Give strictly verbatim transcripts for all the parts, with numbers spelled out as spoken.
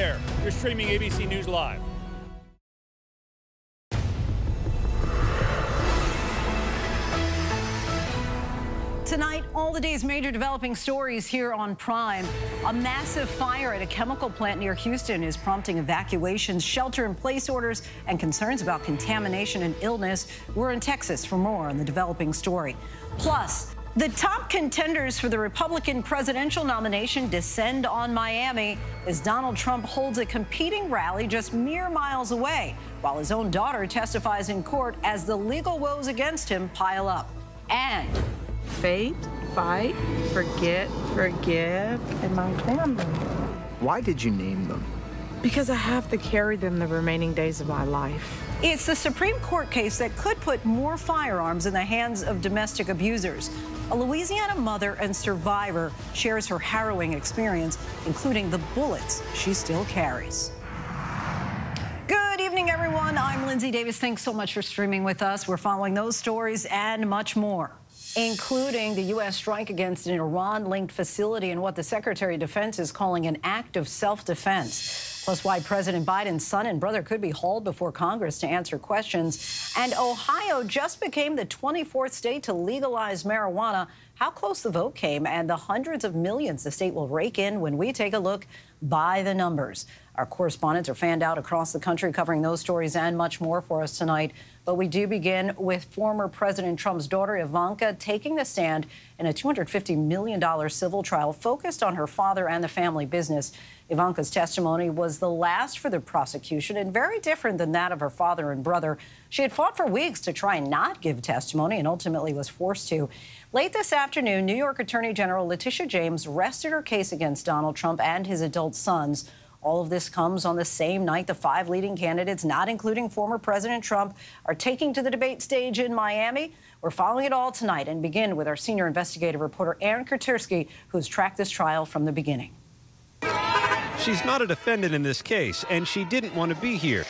there. You're streaming A B C News Live. Tonight, all the day's major developing stories here on Prime. A massive fire at a chemical plant near Houston is prompting evacuations, shelter-in-place orders, and concerns about contamination and illness. We're in Texas for more on the developing story. Plus, the top contenders for the Republican presidential nomination descend on Miami as Donald Trump holds a competing rally just mere miles away, while his own daughter testifies in court as the legal woes against him pile up. And faith, fight, forget, forgive, and my family. Why did you name them? Because I have to carry them the remaining days of my life. It's the Supreme Court case that could put more firearms in the hands of domestic abusers. A Louisiana mother and survivor shares her harrowing experience, including the bullets she still carries. Good evening, everyone. I'm Lindsey Davis. Thanks so much for streaming with us. We're following those stories and much more, including the U S strike against an Iran-linked facility and what the Secretary of Defense is calling an act of self-defense, plus why President Biden's son and brother could be hauled before Congress to answer questions. And Ohio just became the twenty-fourth state to legalize marijuana. How close the vote came and the hundreds of millions the state will rake in when we take a look by the numbers. Our correspondents are fanned out across the country covering those stories and much more for us tonight. But we do begin with former President Trump's daughter, Ivanka, taking the stand in a two hundred fifty million dollar civil trial focused on her father and the family business. Ivanka's testimony was the last for the prosecution and very different than that of her father and brother. She had fought for weeks to try and not give testimony and ultimately was forced to. Late this afternoon, New York Attorney General Letitia James rested her case against Donald Trump and his adult sons. All of this comes on the same night the five leading candidates, not including former President Trump, are taking to the debate stage in Miami. We're following it all tonight and begin with our senior investigative reporter, Aaron Katersky, who's tracked this trial from the beginning. She's not a defendant in this case, and she didn't want to be here.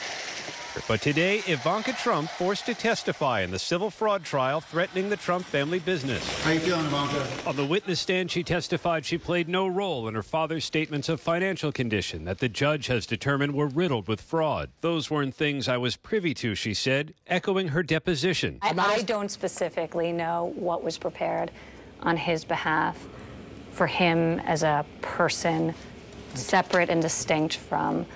But today, Ivanka Trump forced to testify in the civil fraud trial threatening the Trump family business. How you feeling, Ivanka? On the witness stand, she testified she played no role in her father's statements of financial condition that the judge has determined were riddled with fraud. Those weren't things I was privy to, she said, echoing her deposition. I, I don't specifically know what was prepared on his behalf for him as a person, separate and distinct from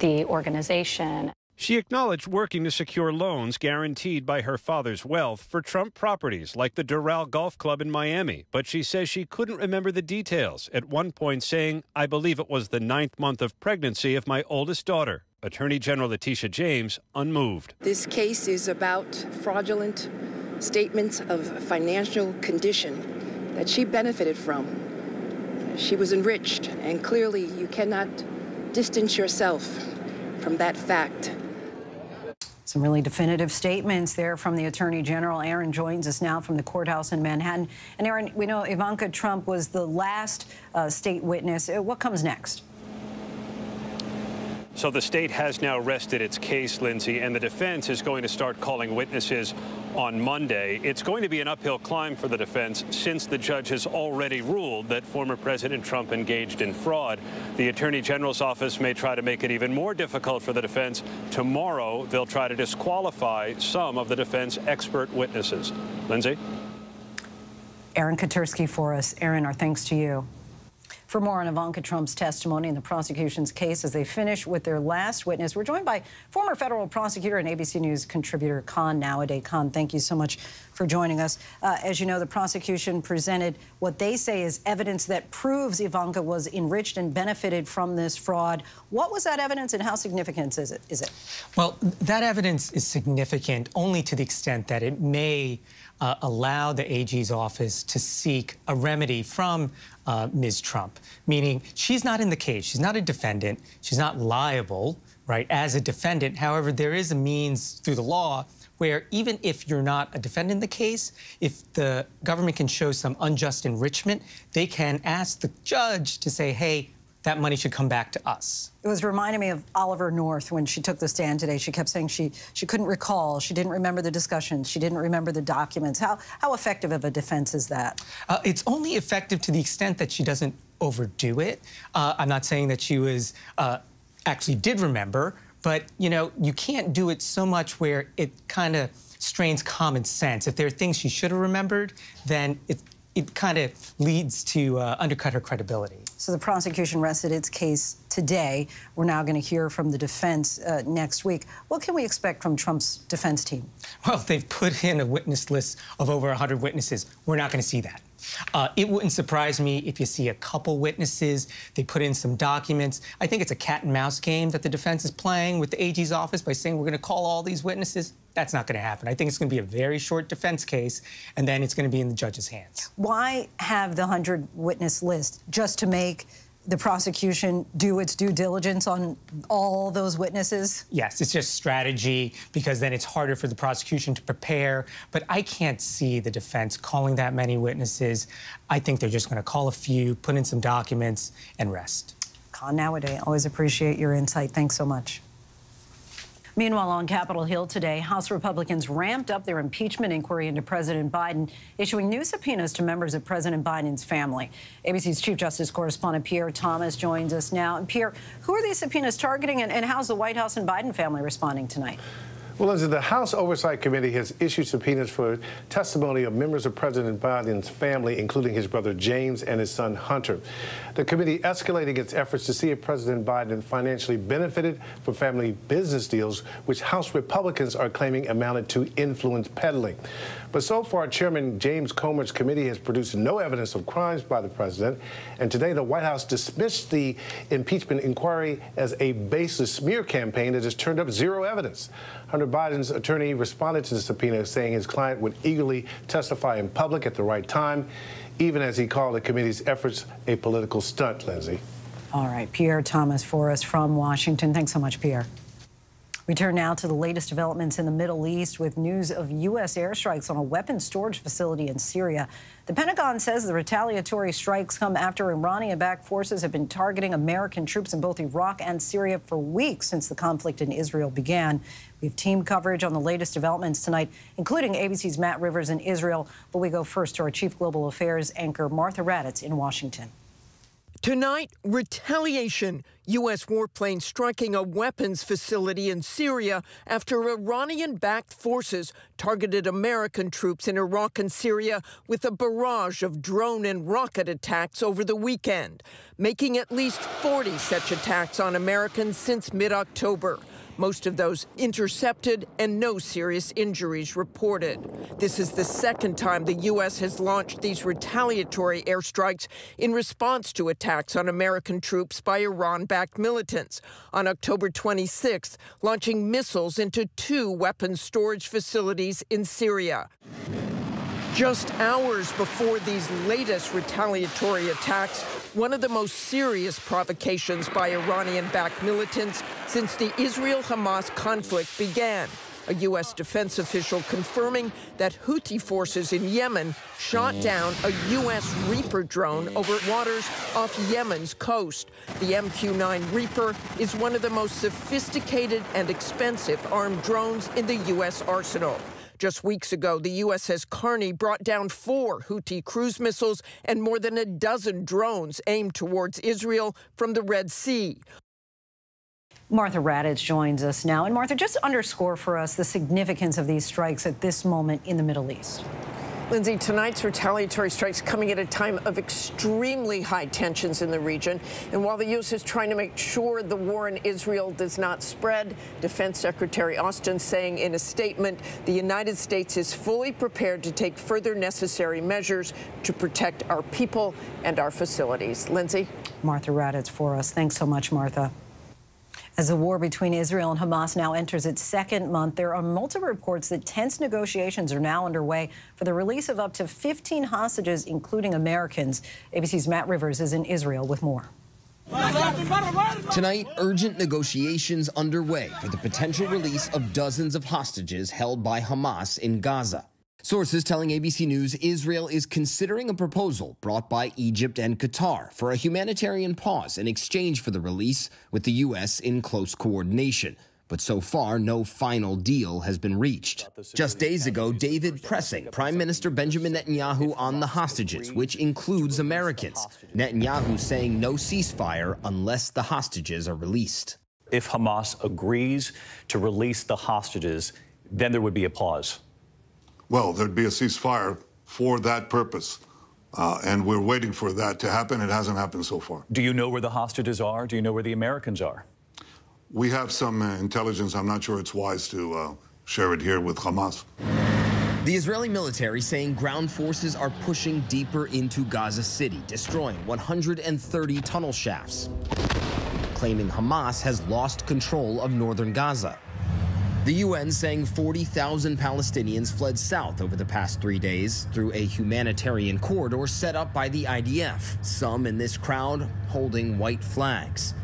the organization. She acknowledged working to secure loans guaranteed by her father's wealth for Trump properties like the Doral Golf Club in Miami, but she says she couldn't remember the details, at one point saying, I believe it was the ninth month of pregnancy of my oldest daughter. Attorney General Letitia James, unmoved. This case is about fraudulent statements of financial condition that she benefited from. She was enriched, and clearly you cannot distance yourself from that fact. Some really definitive statements there from the Attorney General. Aaron joins us now from the courthouse in Manhattan. And Aaron, we know Ivanka Trump was the last uh, state witness. What comes next? So the state has now rested its case, Lindsey, and the defense is going to start calling witnesses on Monday. It's going to be an uphill climb for the defense since the judge has already ruled that former President Trump engaged in fraud. The Attorney General's office may try to make it even more difficult for the defense. Tomorrow, they'll try to disqualify some of the defense expert witnesses. Lindsey? Aaron Katersky for us. Aaron, our thanks to you. For more on Ivanka Trump's testimony in the prosecution's case as they finish with their last witness, we're joined by former federal prosecutor and A B C News contributor Khan Nowadays. Khan, thank you so much for joining us. Uh, as you know, the prosecution presented what they say is evidence that proves Ivanka was enriched and benefited from this fraud. What was that evidence and how significant is it? Is it? Well, that evidence is significant only to the extent that it may Uh, allow the A G's office to seek a remedy from uh, Miz Trump, meaning she's not in the case. She's not a defendant. She's not liable, right, as a defendant. However, there is a means through the law where even if you're not a defendant in the case, if the government can show some unjust enrichment, they can ask the judge to say, hey, that money should come back to us. It was reminding me of Oliver North when she took the stand today. She kept saying she, she couldn't recall, she didn't remember the discussions, she didn't remember the documents. How, how effective of a defense is that? Uh, it's only effective to the extent that she doesn't overdo it. Uh, I'm not saying that she was uh, actually did remember, but, you know, you can't do it so much where it kind of strains common sense. If there are things she should have remembered, then it, it kind of leads to uh, undercut her credibility. So the prosecution rested its case today. We're now going to hear from the defense uh, next week. What can we expect from Trump's defense team? Well, they've put in a witness list of over one hundred witnesses. We're not going to see that. Uh, it wouldn't surprise me if you see a couple witnesses. They put in some documents. I think it's a cat and mouse game that the defense is playing with the A G's office by saying we're going to call all these witnesses. That's not going to happen. I think it's going to be a very short defense case, and then it's going to be in the judge's hands. Why have the one hundred witness list? Just to make the prosecution do its due diligence on all those witnesses? Yes, it's just strategy, because then it's harder for the prosecution to prepare. But I can't see the defense calling that many witnesses. I think they're just going to call a few, put in some documents, and rest. Con Nowadays, always appreciate your insight. Thanks so much. Meanwhile, on Capitol Hill today, House Republicans ramped up their impeachment inquiry into President Biden, issuing new subpoenas to members of President Biden's family. A B C's Chief Justice Correspondent Pierre Thomas joins us now. And Pierre, who are these subpoenas targeting, and, and how's the White House and Biden family responding tonight? Well, Lindsay, the House Oversight Committee has issued subpoenas for testimony of members of President Biden's family, including his brother James and his son Hunter. The committee escalating its efforts to see if President Biden financially benefited from family business deals, which House Republicans are claiming amounted to influence peddling. But so far, Chairman James Comer's committee has produced no evidence of crimes by the president. And today, the White House dismissed the impeachment inquiry as a baseless smear campaign that has turned up zero evidence. Hunter Biden's attorney responded to the subpoena, saying his client would eagerly testify in public at the right time, even as he called the committee's efforts a political stunt, Lindsay. All right, Pierre Thomas for us from Washington. Thanks so much, Pierre. We turn now to the latest developments in the Middle East with news of U S airstrikes on a weapons storage facility in Syria. The Pentagon says the retaliatory strikes come after Iranian-backed forces have been targeting American troops in both Iraq and Syria for weeks since the conflict in Israel began. We have team coverage on the latest developments tonight, including A B C's Matt Rivers in Israel. But we go first to our Chief Global Affairs anchor, Martha Raddatz in Washington. Tonight, retaliation. U S warplanes striking a weapons facility in Syria after Iranian-backed forces targeted American troops in Iraq and Syria with a barrage of drone and rocket attacks over the weekend, making at least forty such attacks on Americans since mid-October. Most of those intercepted and no serious injuries reported. This is the second time the U S has launched these retaliatory airstrikes in response to attacks on American troops by Iran-backed militants. On October twenty-sixth, launching missiles into two weapons storage facilities in Syria. Just hours before these latest retaliatory attacks, one of the most serious provocations by Iranian-backed militants since the Israel-Hamas conflict began, a U S defense official confirming that Houthi forces in Yemen shot down a U S Reaper drone over waters off Yemen's coast. The M Q nine Reaper is one of the most sophisticated and expensive armed drones in the U S arsenal. Just weeks ago, the U S S Kearney brought down four Houthi cruise missiles and more than a dozen drones aimed towards Israel from the Red Sea. Martha Raddatz joins us now. And Martha, just underscore for us the significance of these strikes at this moment in the Middle East. Lindsay, tonight's retaliatory strikes coming at a time of extremely high tensions in the region. And while the U S is trying to make sure the war in Israel does not spread, Defense Secretary Austin saying in a statement, the United States is fully prepared to take further necessary measures to protect our people and our facilities. Lindsay? Martha Raddatz for us. Thanks so much, Martha. As the war between Israel and Hamas now enters its second month, there are multiple reports that tense negotiations are now underway for the release of up to fifteen hostages, including Americans. A B C's Matt Rivers is in Israel with more. Tonight, urgent negotiations underway for the potential release of dozens of hostages held by Hamas in Gaza. Sources telling A B C News Israel is considering a proposal brought by Egypt and Qatar for a humanitarian pause in exchange for the release, with the U S in close coordination. But so far, no final deal has been reached. Just days ago, David pressing Prime Minister Benjamin Netanyahu on the hostages, which includes Americans. Netanyahu saying no ceasefire unless the hostages are released. If Hamas agrees to release the hostages, then there would be a pause. Well, there'd be a ceasefire for that purpose. Uh, and we're waiting for that to happen. It hasn't happened so far. Do you know where the hostages are? Do you know where the Americans are? We have some uh, intelligence. I'm not sure it's wise to uh, share it here with Hamas. The Israeli military saying ground forces are pushing deeper into Gaza City, destroying one hundred thirty tunnel shafts, claiming Hamas has lost control of northern Gaza. The U N saying forty thousand Palestinians fled south over the past three days through a humanitarian corridor set up by the I D F, some in this crowd holding white flags.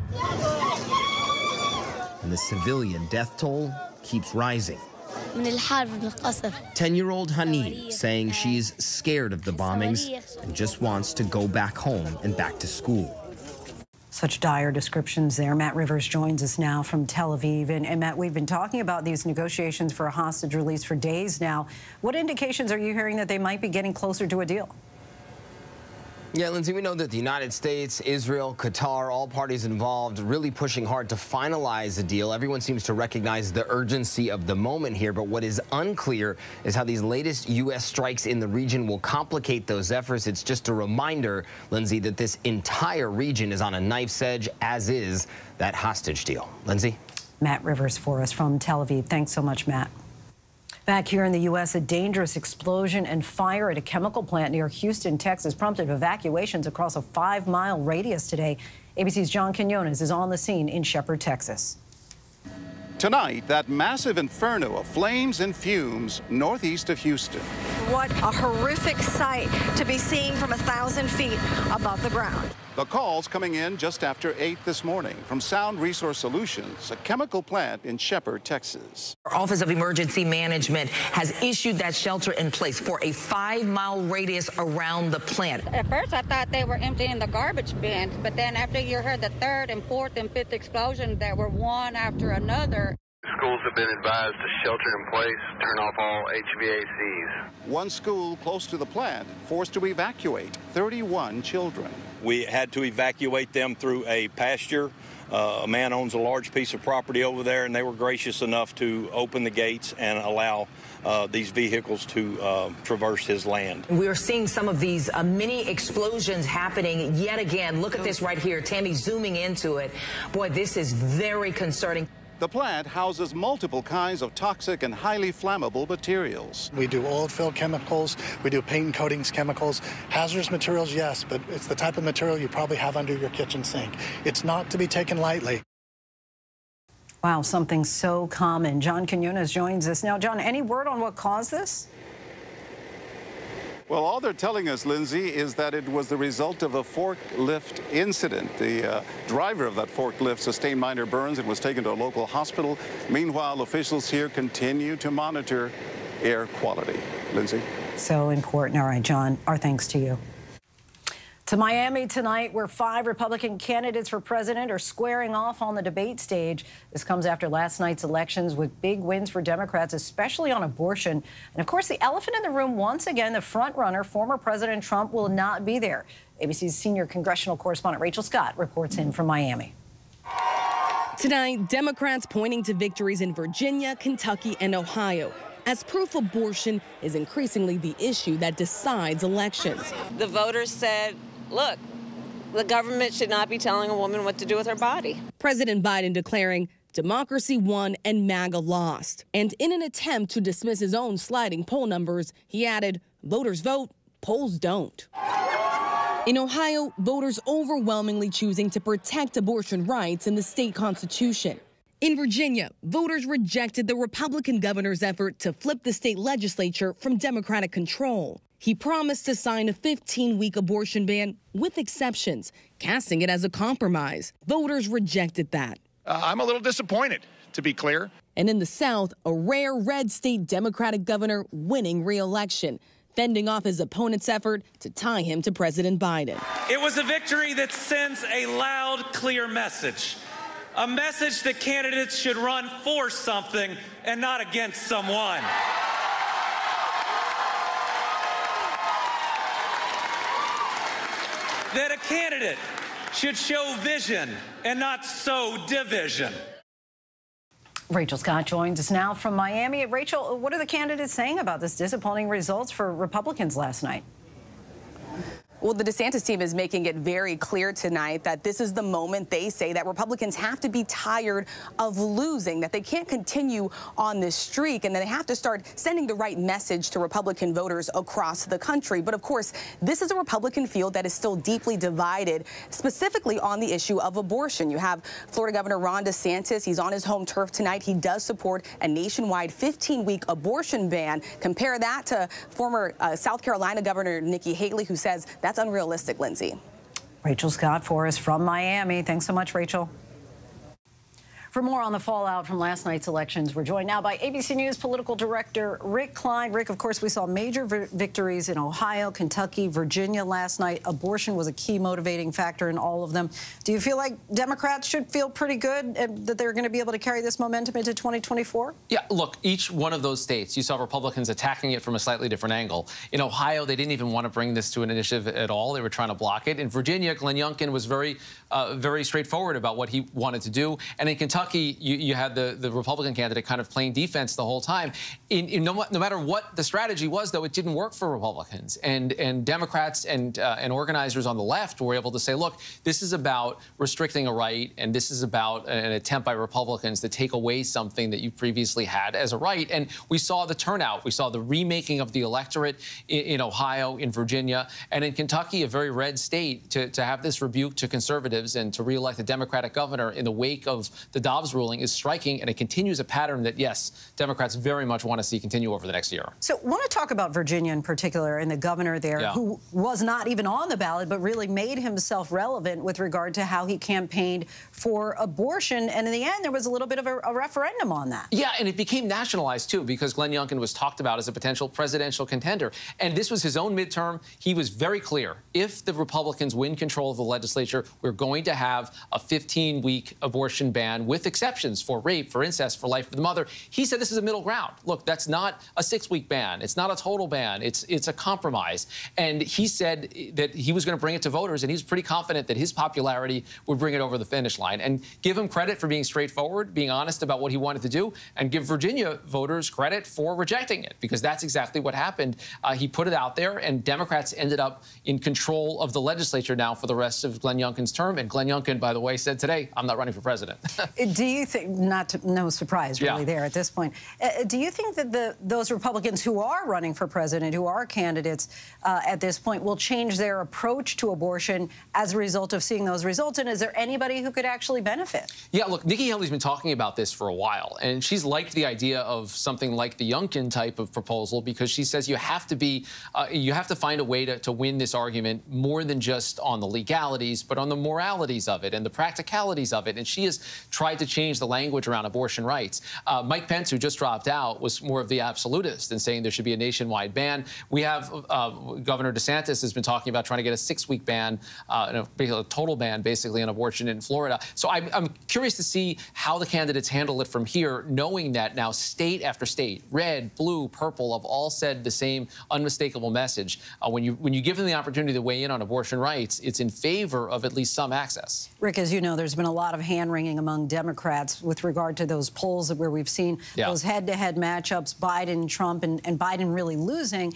And the civilian death toll keeps rising. ten-year-old Haneen saying she's scared of the bombings and just wants to go back home and back to school. Such dire descriptions there. Matt Rivers joins us now from Tel Aviv. And, and Matt, we've been talking about these negotiations for a hostage release for days now. What indications are you hearing that they might be getting closer to a deal? Yeah, Lindsay, we know that the United States, Israel, Qatar, all parties involved really pushing hard to finalize a deal. Everyone seems to recognize the urgency of the moment here, but what is unclear is how these latest U S strikes in the region will complicate those efforts. It's just a reminder, Lindsay, that this entire region is on a knife's edge, as is that hostage deal. Lindsay? Matt Rivers for us from Tel Aviv. Thanks so much, Matt. Back here in the U S, a dangerous explosion and fire at a chemical plant near Houston, Texas, prompted evacuations across a five-mile radius today. A B C's John Quinones is on the scene in Shepherd, Texas. Tonight, that massive inferno of flames and fumes northeast of Houston. What a horrific sight to be seeing from a thousand feet above the ground. The calls coming in just after eight this morning from Sound Resource Solutions, a chemical plant in Shepherd, Texas. Our Office of Emergency Management has issued that shelter in place for a five-mile radius around the plant. At first, I thought they were emptying the garbage bins, but then after you heard the third and fourth and fifth explosions that were one after another. Schools have been advised to shelter in place, turn off all H V A Cs. One school close to the plant forced to evacuate thirty-one children. We had to evacuate them through a pasture. Uh, a man owns a large piece of property over there, and they were gracious enough to open the gates and allow uh, these vehicles to uh, traverse his land. We are seeing some of these uh, mini explosions happening yet again. Look at this right here. Tammy zooming into it. Boy, this is very concerning. The plant houses multiple kinds of toxic and highly flammable materials. We do oil-filled chemicals, we do paint and coatings chemicals, hazardous materials, yes, but it's the type of material you probably have under your kitchen sink. It's not to be taken lightly. Wow, something so common. John Quinones joins us now. John, any word on what caused this? Well, all they're telling us, Lindsay, is that it was the result of a forklift incident. The uh, driver of that forklift sustained minor burns and was taken to a local hospital. Meanwhile, officials here continue to monitor air quality. Lindsay? So important. All right, John, our thanks to you. To Miami tonight, where five Republican candidates for president are squaring off on the debate stage. This comes after last night's elections with big wins for Democrats, especially on abortion. And of course, the elephant in the room, once again, the frontrunner, former President Trump, will not be there. A B C's senior congressional correspondent Rachel Scott reports in from Miami. Tonight, Democrats pointing to victories in Virginia, Kentucky, and Ohio, as proof abortion is increasingly the issue that decides elections. The voters said, look, the government should not be telling a woman what to do with her body. President Biden declaring democracy won and MAGA lost. And in an attempt to dismiss his own sliding poll numbers, he added, voters vote, polls don't. In Ohio, voters overwhelmingly choosing to protect abortion rights in the state constitution. In Virginia, voters rejected the Republican governor's effort to flip the state legislature from Democratic control. He promised to sign a fifteen-week abortion ban with exceptions, casting it as a compromise. Voters rejected that. Uh, I'm a little disappointed, to be clear. And in the South, a rare red state Democratic governor winning re-election, fending off his opponent's effort to tie him to President Biden. It was a victory that sends a loud, clear message. A message that candidates should run for something and not against someone. That a candidate should show vision and not sow division. Rachel Scott joins us now from Miami. Rachel, what are the candidates saying about this disappointing results for Republicans last night? Well, the DeSantis team is making it very clear tonight that this is the moment they say that Republicans have to be tired of losing, that they can't continue on this streak, and that they have to start sending the right message to Republican voters across the country. But of course, this is a Republican field that is still deeply divided, specifically on the issue of abortion. You have Florida Governor Ron DeSantis. He's on his home turf tonight. He does support a nationwide fifteen-week abortion ban. Compare that to former uh, South Carolina Governor Nikki Haley, who says that That's unrealistic, Lindsay. Rachel Scott for us from Miami. Thanks so much, Rachel. For more on the fallout from last night's elections, we're joined now by A B C News political director Rick Klein. Rick, of course, we saw major victories in Ohio, Kentucky, Virginia last night. Abortion was a key motivating factor in all of them. Do you feel like Democrats should feel pretty good that they're going to be able to carry this momentum into twenty twenty-four? Yeah, look, each one of those states, you saw Republicans attacking it from a slightly different angle. In Ohio, they didn't even want to bring this to an initiative at all. They were trying to block it. In Virginia, Glenn Youngkin was very, uh, very straightforward about what he wanted to do. And in Kentucky, Kentucky, you, you had the, the Republican candidate kind of playing defense the whole time. In, in no, no matter what the strategy was, though, it didn't work for Republicans. And, and Democrats and, uh, and organizers on the left were able to say, look, this is about restricting a right, and this is about an attempt by Republicans to take away something that you previously had as a right. And we saw the turnout. We saw the remaking of the electorate in, in Ohio, in Virginia, and in Kentucky, a very red state, to, to have this rebuke to conservatives and to reelect a Democratic governor in the wake of the Dobbs ruling is striking, and it continues a pattern that, yes, Democrats very much want to see continue over the next year. So I want to talk about Virginia in particular and the governor there, yeah, who was not even on the ballot but really made himself relevant with regard to how he campaigned for abortion. And in the end, there was a little bit of a, a referendum on that. Yeah, and it became nationalized, too, because Glenn Youngkin was talked about as a potential presidential contender. And this was his own midterm. He was very clear. If the Republicans win control of the legislature, we're going to have a fifteen-week abortion ban, with exceptions for rape, for incest, for life for the mother. He said this is a middle ground. Look, that's not a six-week ban. It's not a total ban. It's it's a compromise. And he said that he was going to bring it to voters, and he was pretty confident that his popularity would bring it over the finish line. And give him credit for being straightforward, being honest about what he wanted to do, and give Virginia voters credit for rejecting it, because that's exactly what happened. Uh, he put it out there, and Democrats ended up in control of the legislature now for the rest of Glenn Youngkin's term. And Glenn Youngkin, by the way, said today, I'm not running for president. Do you think, not to, no surprise really yeah. there at this point, uh, do you think that the, those Republicans who are running for president, who are candidates uh, at this point, will change their approach to abortion as a result of seeing those results? And is there anybody who could actually benefit? Yeah, look, Nikki Haley's been talking about this for a while, and she's liked the idea of something like the Youngkin type of proposal, because she says you have to be, uh, you have to find a way to, to win this argument more than just on the legalities, but on the moralities of it and the practicalities of it. And she is trying to change the language around abortion rights. Uh, Mike Pence, who just dropped out, was more of the absolutist in saying there should be a nationwide ban. We have uh, Governor DeSantis has been talking about trying to get a six-week ban, uh, a, a total ban, basically, on abortion in Florida. So I'm, I'm curious to see how the candidates handle it from here, knowing that now state after state, red, blue, purple, have all said the same unmistakable message. Uh, when you when you give them the opportunity to weigh in on abortion rights, it's in favor of at least some access. Rick, as you know, there's been a lot of hand-wringing among Democrats. Democrats with regard to those polls where we've seen yeah. those head-to-head matchups, Biden, Trump, and, and Biden really losing.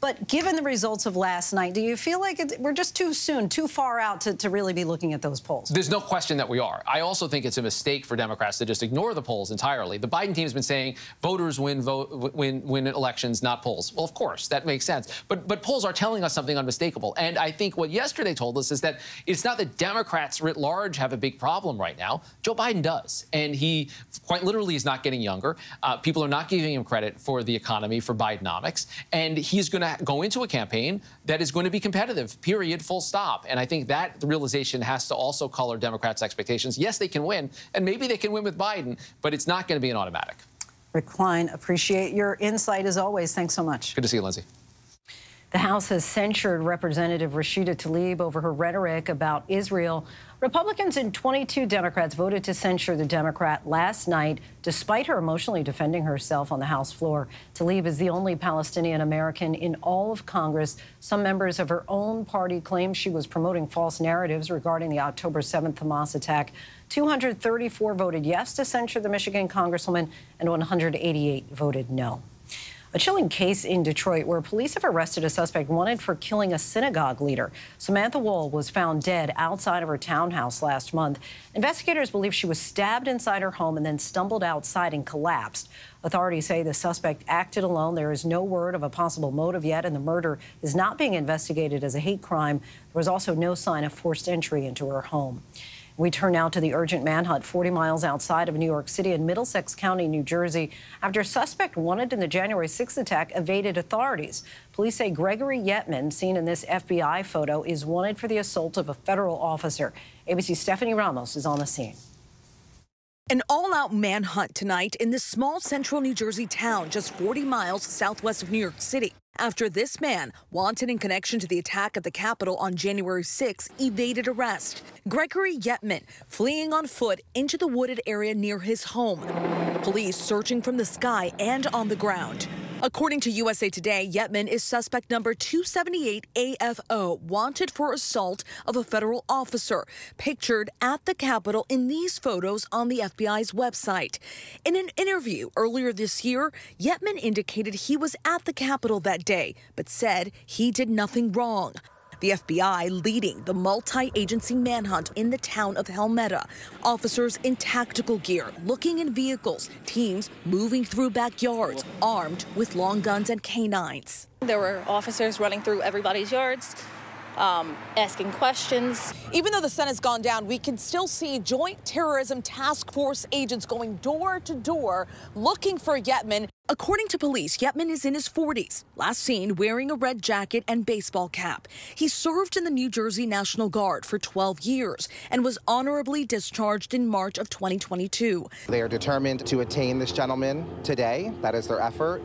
But given the results of last night, do you feel like it's, we're just too soon, too far out to, to really be looking at those polls? There's no question that we are. I also think it's a mistake for Democrats to just ignore the polls entirely. The Biden team has been saying voters win, vote, win, win elections, not polls. Well, of course, that makes sense. But, but polls are telling us something unmistakable. And I think what yesterday told us is that it's not that Democrats writ large have a big problem right now. Joe Biden does. And he quite literally is not getting younger. Uh, people are not giving him credit for the economy, for Bidenomics. And he's going to back, go into a campaign that is going to be competitive, period, full stop. And I think that realization has to also color Democrats' expectations. Yes, they can win, and maybe they can win with Biden, but it's not going to be an automatic. Rick Klein, appreciate your insight as always. Thanks so much. Good to see you, Lindsey. The House has censured Representative Rashida Tlaib over her rhetoric about Israel. Republicans and twenty-two Democrats voted to censure the Democrat last night, despite her emotionally defending herself on the House floor. Tlaib is the only Palestinian-American in all of Congress. Some members of her own party claim she was promoting false narratives regarding the October seventh Hamas attack. two hundred thirty-four voted yes to censure the Michigan congresswoman, and one hundred eighty-eight voted no. A chilling case in Detroit where police have arrested a suspect wanted for killing a synagogue leader. Samantha Woll was found dead outside of her townhouse last month. Investigators believe she was stabbed inside her home and then stumbled outside and collapsed. Authorities say the suspect acted alone. There is no word of a possible motive yet, and the murder is not being investigated as a hate crime. There was also no sign of forced entry into her home. We turn now to the urgent manhunt forty miles outside of New York City in Middlesex County, New Jersey, after a suspect wanted in the January sixth attack evaded authorities. Police say Gregory Yetman, seen in this F B I photo, is wanted for the assault of a federal officer. A B C's Stephanie Ramos is on the scene. An all-out manhunt tonight in this small central New Jersey town just forty miles southwest of New York City, after this man, wanted in connection to the attack at the Capitol on January sixth, evaded arrest. Gregory Yetman fleeing on foot into the wooded area near his home. Police searching from the sky and on the ground. According to U S A Today, Yetman is suspect number two seventy-eight A F O, wanted for assault of a federal officer, pictured at the Capitol in these photos on the F B I's website. In an interview earlier this year, Yetman indicated he was at the Capitol that day, but said he did nothing wrong. The F B I leading the multi-agency manhunt in the town of Helmetta. Officers in tactical gear, looking in vehicles, teams moving through backyards, armed with long guns and canines. There were officers running through everybody's yards, um, asking questions. Even though the sun has gone down, we can still see Joint Terrorism Task Force agents going door to door looking for Yetman. According to police, Yetman is in his forties, last seen wearing a red jacket and baseball cap. He served in the New Jersey National Guard for twelve years and was honorably discharged in March of twenty twenty-two. They are determined to attain this gentleman today. That is their effort.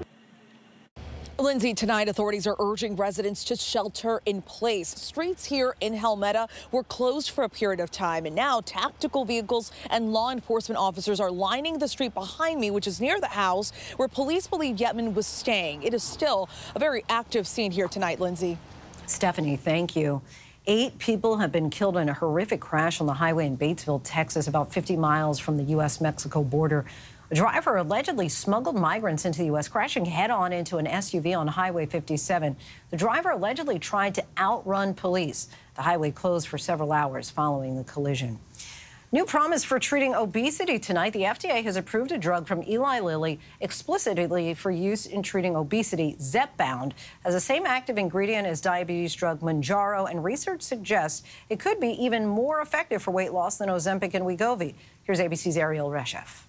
Lindsay, tonight authorities are urging residents to shelter in place. Streets here in Helmetta were closed for a period of time, and now tactical vehicles and law enforcement officers are lining the street behind me, which is near the house where police believe Yetman was staying. It is still a very active scene here tonight, Lindsay. Stephanie, thank you. Eight people have been killed in a horrific crash on the highway in Batesville, Texas, about fifty miles from the U S Mexico border. A driver allegedly smuggled migrants into the U S, crashing head-on into an S U V on Highway fifty-seven. The driver allegedly tried to outrun police. The highway closed for several hours following the collision. New promise for treating obesity tonight. The F D A has approved a drug from Eli Lilly explicitly for use in treating obesity. Zepbound has the same active ingredient as diabetes drug Mounjaro, and research suggests it could be even more effective for weight loss than Ozempic and Wegovy. Here's A B C's Ariel Reshef.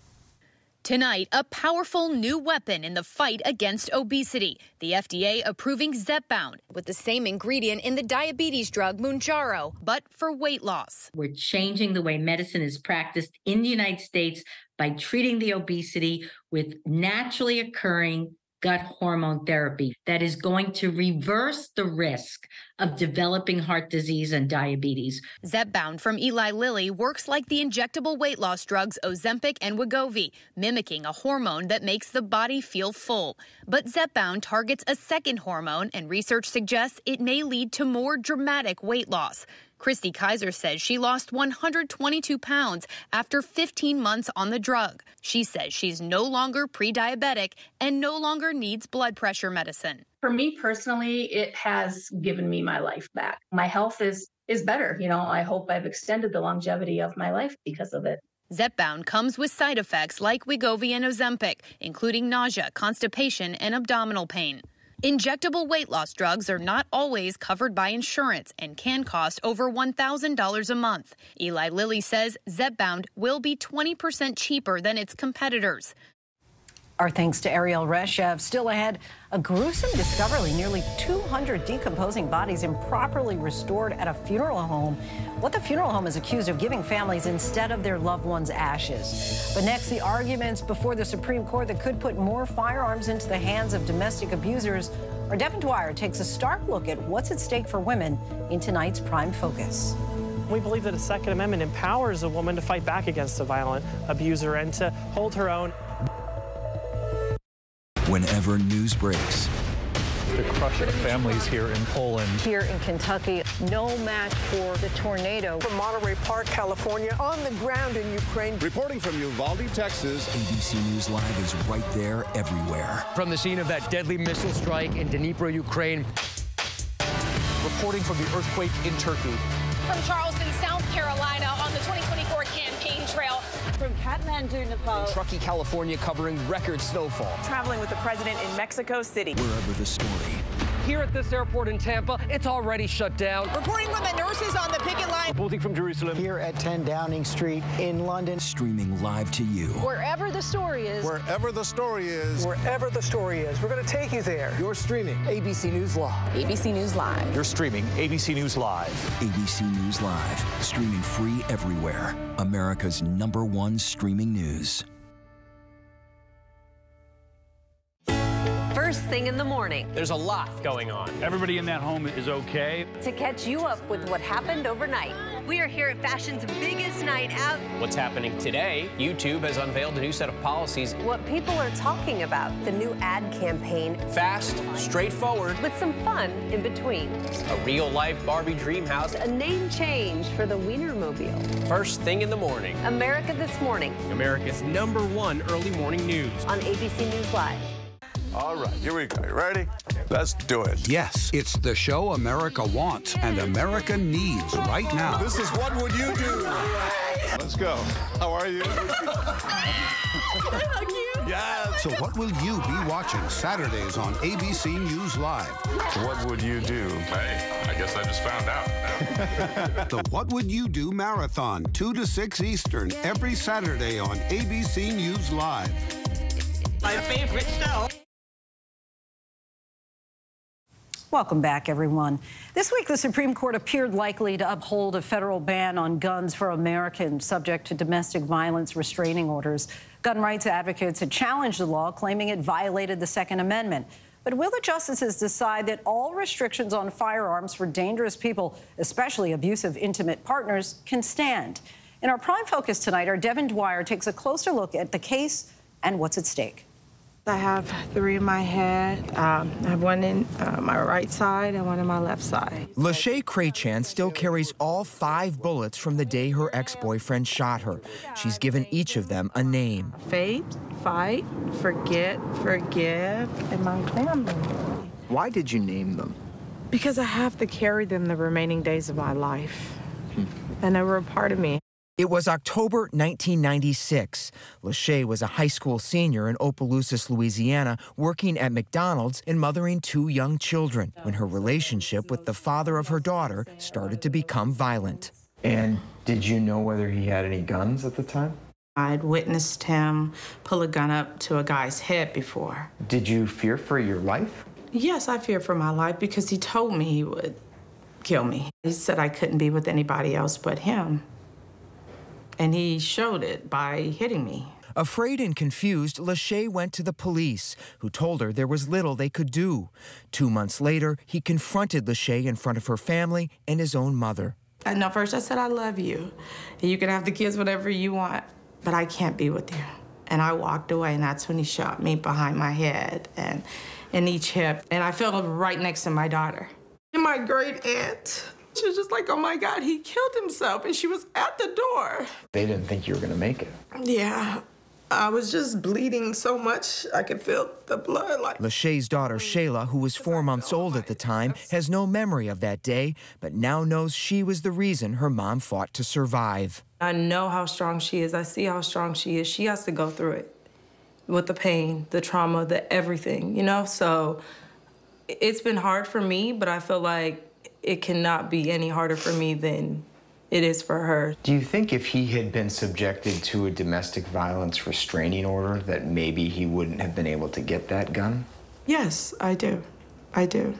Tonight, a powerful new weapon in the fight against obesity. The F D A approving Zepbound with the same ingredient in the diabetes drug Mounjaro, but for weight loss. We're changing the way medicine is practiced in the United States by treating the obesity with naturally occurring gut hormone therapy that is going to reverse the risk of developing heart disease and diabetes. Zepbound from Eli Lilly works like the injectable weight loss drugs Ozempic and Wegovy, mimicking a hormone that makes the body feel full. But Zepbound targets a second hormone, and research suggests it may lead to more dramatic weight loss. Christy Kaiser says she lost one hundred twenty-two pounds after fifteen months on the drug. She says she's no longer pre-diabetic and no longer needs blood pressure medicine. For me personally, it has given me my life back. My health is is better. You know, I hope I've extended the longevity of my life because of it. Zepbound comes with side effects like Wegovy and Ozempic, including nausea, constipation, and abdominal pain. Injectable weight loss drugs are not always covered by insurance and can cost over one thousand dollars a month. Eli Lilly says Zepbound will be twenty percent cheaper than its competitors. Our thanks to Ariel Reshef. Still ahead, a gruesome discovery, nearly two hundred decomposing bodies improperly restored at a funeral home. What the funeral home is accused of giving families instead of their loved ones' ashes. But next, the arguments before the Supreme Court that could put more firearms into the hands of domestic abusers. Our Devin Dwyer takes a stark look at what's at stake for women in tonight's Prime Focus. We believe that the Second Amendment empowers a woman to fight back against a violent abuser and to hold her own. Whenever news breaks. The crush of families here in Poland. Here in Kentucky, no match for the tornado. From Monterey Park, California, on the ground in Ukraine. Reporting from Uvalde, Texas. A B C News Live is right there everywhere. From the scene of that deadly missile strike in Dnipro, Ukraine. Reporting from the earthquake in Turkey. From Charleston, South Carolina, on the twenty twenty-four campaign trail. From Kathmandu, Nepal. Truckee, California, covering record snowfall. Traveling with the president in Mexico City. Wherever the story. Here at this airport in Tampa, it's already shut down. Reporting from the nurses on the picket line. Reporting from Jerusalem. Here at ten Downing Street in London. Streaming live to you. Wherever the story is. Wherever the story is. Wherever the story is. We're going to take you there. You're streaming A B C News Live. A B C News Live. You're streaming A B C News Live. A B C News Live. Streaming free everywhere. America's number one streaming news. First thing in the morning. There's a lot going on. Everybody in that home is okay. To catch you up with what happened overnight. We are here at fashion's biggest night out. What's happening today? YouTube has unveiled a new set of policies. What people are talking about. The new ad campaign. Fast, straightforward. With some fun in between. A real-life Barbie dream house. A name change for the Wienermobile. First thing in the morning. America This Morning. America's number one early morning news. On A B C News Live. All right, here we go. You ready? Let's do it. Yes, it's the show America wants and America needs right now. This is What Would You Do? Let's go. How are you? Hug you. Yeah. So what will you be watching Saturdays on A B C News Live? What would you do? Hey, I guess I just found out. The What Would You Do Marathon, two to six Eastern, every Saturday on A B C News Live. My favorite show. Welcome back, everyone. This week, the Supreme Court appeared likely to uphold a federal ban on guns for Americans subject to domestic violence restraining orders. Gun rights advocates had challenged the law, claiming it violated the Second Amendment. But will the justices decide that all restrictions on firearms for dangerous people, especially abusive intimate partners, can stand? In our Prime Focus tonight, our Devin Dwyer takes a closer look at the case and what's at stake. I have three in my head. Um, I have one in uh, my right side and one in my left side. Lachey Crachan still carries all five bullets from the day her ex-boyfriend shot her. She's given each of them a name. Faith, fight, forget, forgive, and my family. Why did you name them? Because I have to carry them the remaining days of my life. And they were a part of me. It was October nineteen ninety-six. Lachey was a high school senior in Opelousas, Louisiana, working at McDonald's and mothering two young children when her relationship with the father of her daughter started to become violent. And did you know whether he had any guns at the time? I'd witnessed him pull a gun up to a guy's head before. Did you fear for your life? Yes, I feared for my life because he told me he would kill me. He said I couldn't be with anybody else but him. And he showed it by hitting me. Afraid and confused, Lachey went to the police, who told her there was little they could do. Two months later, he confronted Lachey in front of her family and his own mother. And at first I said, I love you. You can have the kids whatever you want, but I can't be with you. And I walked away, and that's when he shot me behind my head and in each hip. And I fell right next to my daughter. And my great aunt. She was just like, oh my God, he killed himself, and she was at the door. They didn't think you were gonna make it. Yeah, I was just bleeding so much, I could feel the blood. Like Lachey's daughter, Shayla, who was four months old at the time, has no memory of that day, but now knows she was the reason her mom fought to survive. I know how strong she is. I see how strong she is. She has to go through it with the pain, the trauma, the everything, you know? So it's been hard for me, but I feel like it cannot be any harder for me than it is for her. Do you think if he had been subjected to a domestic violence restraining order that maybe he wouldn't have been able to get that gun? Yes, I do. I do.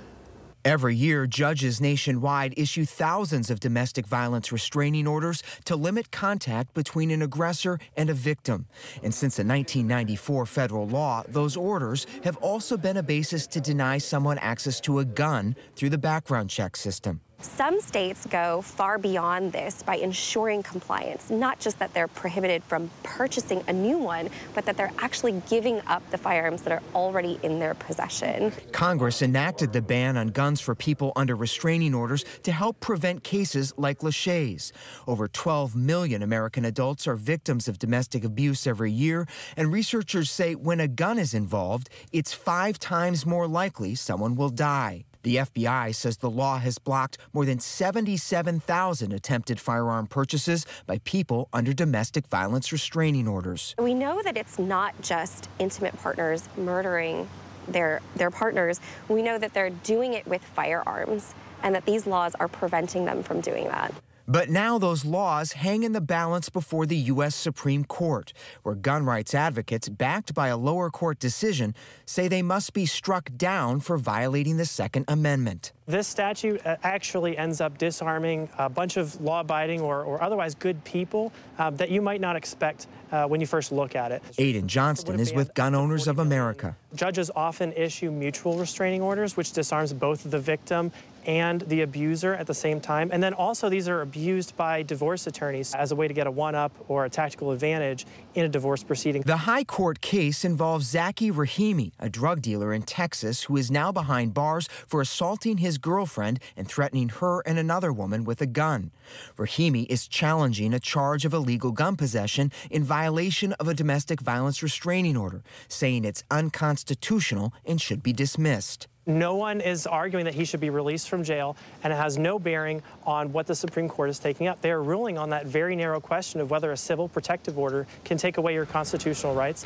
Every year, judges nationwide issue thousands of domestic violence restraining orders to limit contact between an aggressor and a victim. And since a nineteen ninety-four federal law, those orders have also been a basis to deny someone access to a gun through the background check system. Some states go far beyond this by ensuring compliance, not just that they're prohibited from purchasing a new one, but that they're actually giving up the firearms that are already in their possession. Congress enacted the ban on guns for people under restraining orders to help prevent cases like Lachey's. Over twelve million American adults are victims of domestic abuse every year, and researchers say when a gun is involved, it's five times more likely someone will die. The F B I says the law has blocked more than seventy-seven thousand attempted firearm purchases by people under domestic violence restraining orders. We know that it's not just intimate partners murdering their, their partners. We know that they're doing it with firearms and that these laws are preventing them from doing that. But now those laws hang in the balance before the U S Supreme Court, where gun rights advocates, backed by a lower court decision, say they must be struck down for violating the Second Amendment. This statute actually ends up disarming a bunch of law-abiding or, or otherwise good people uh, that you might not expect uh, when you first look at it. Aidan Johnston is with Gun Owners of America. Judges often issue mutual restraining orders, which disarms both the victim and the abuser at the same time. And then also these are abused by divorce attorneys as a way to get a one-up or a tactical advantage in a divorce proceeding. The high court case involves Zaki Rahimi, a drug dealer in Texas who is now behind bars for assaulting his girlfriend and threatening her and another woman with a gun. Rahimi is challenging a charge of illegal gun possession in violation of a domestic violence restraining order, saying it's unconstitutional and should be dismissed. No one is arguing that he should be released from jail, and it has no bearing on what the Supreme Court is taking up. They are ruling on that very narrow question of whether a civil protective order can take away your constitutional rights.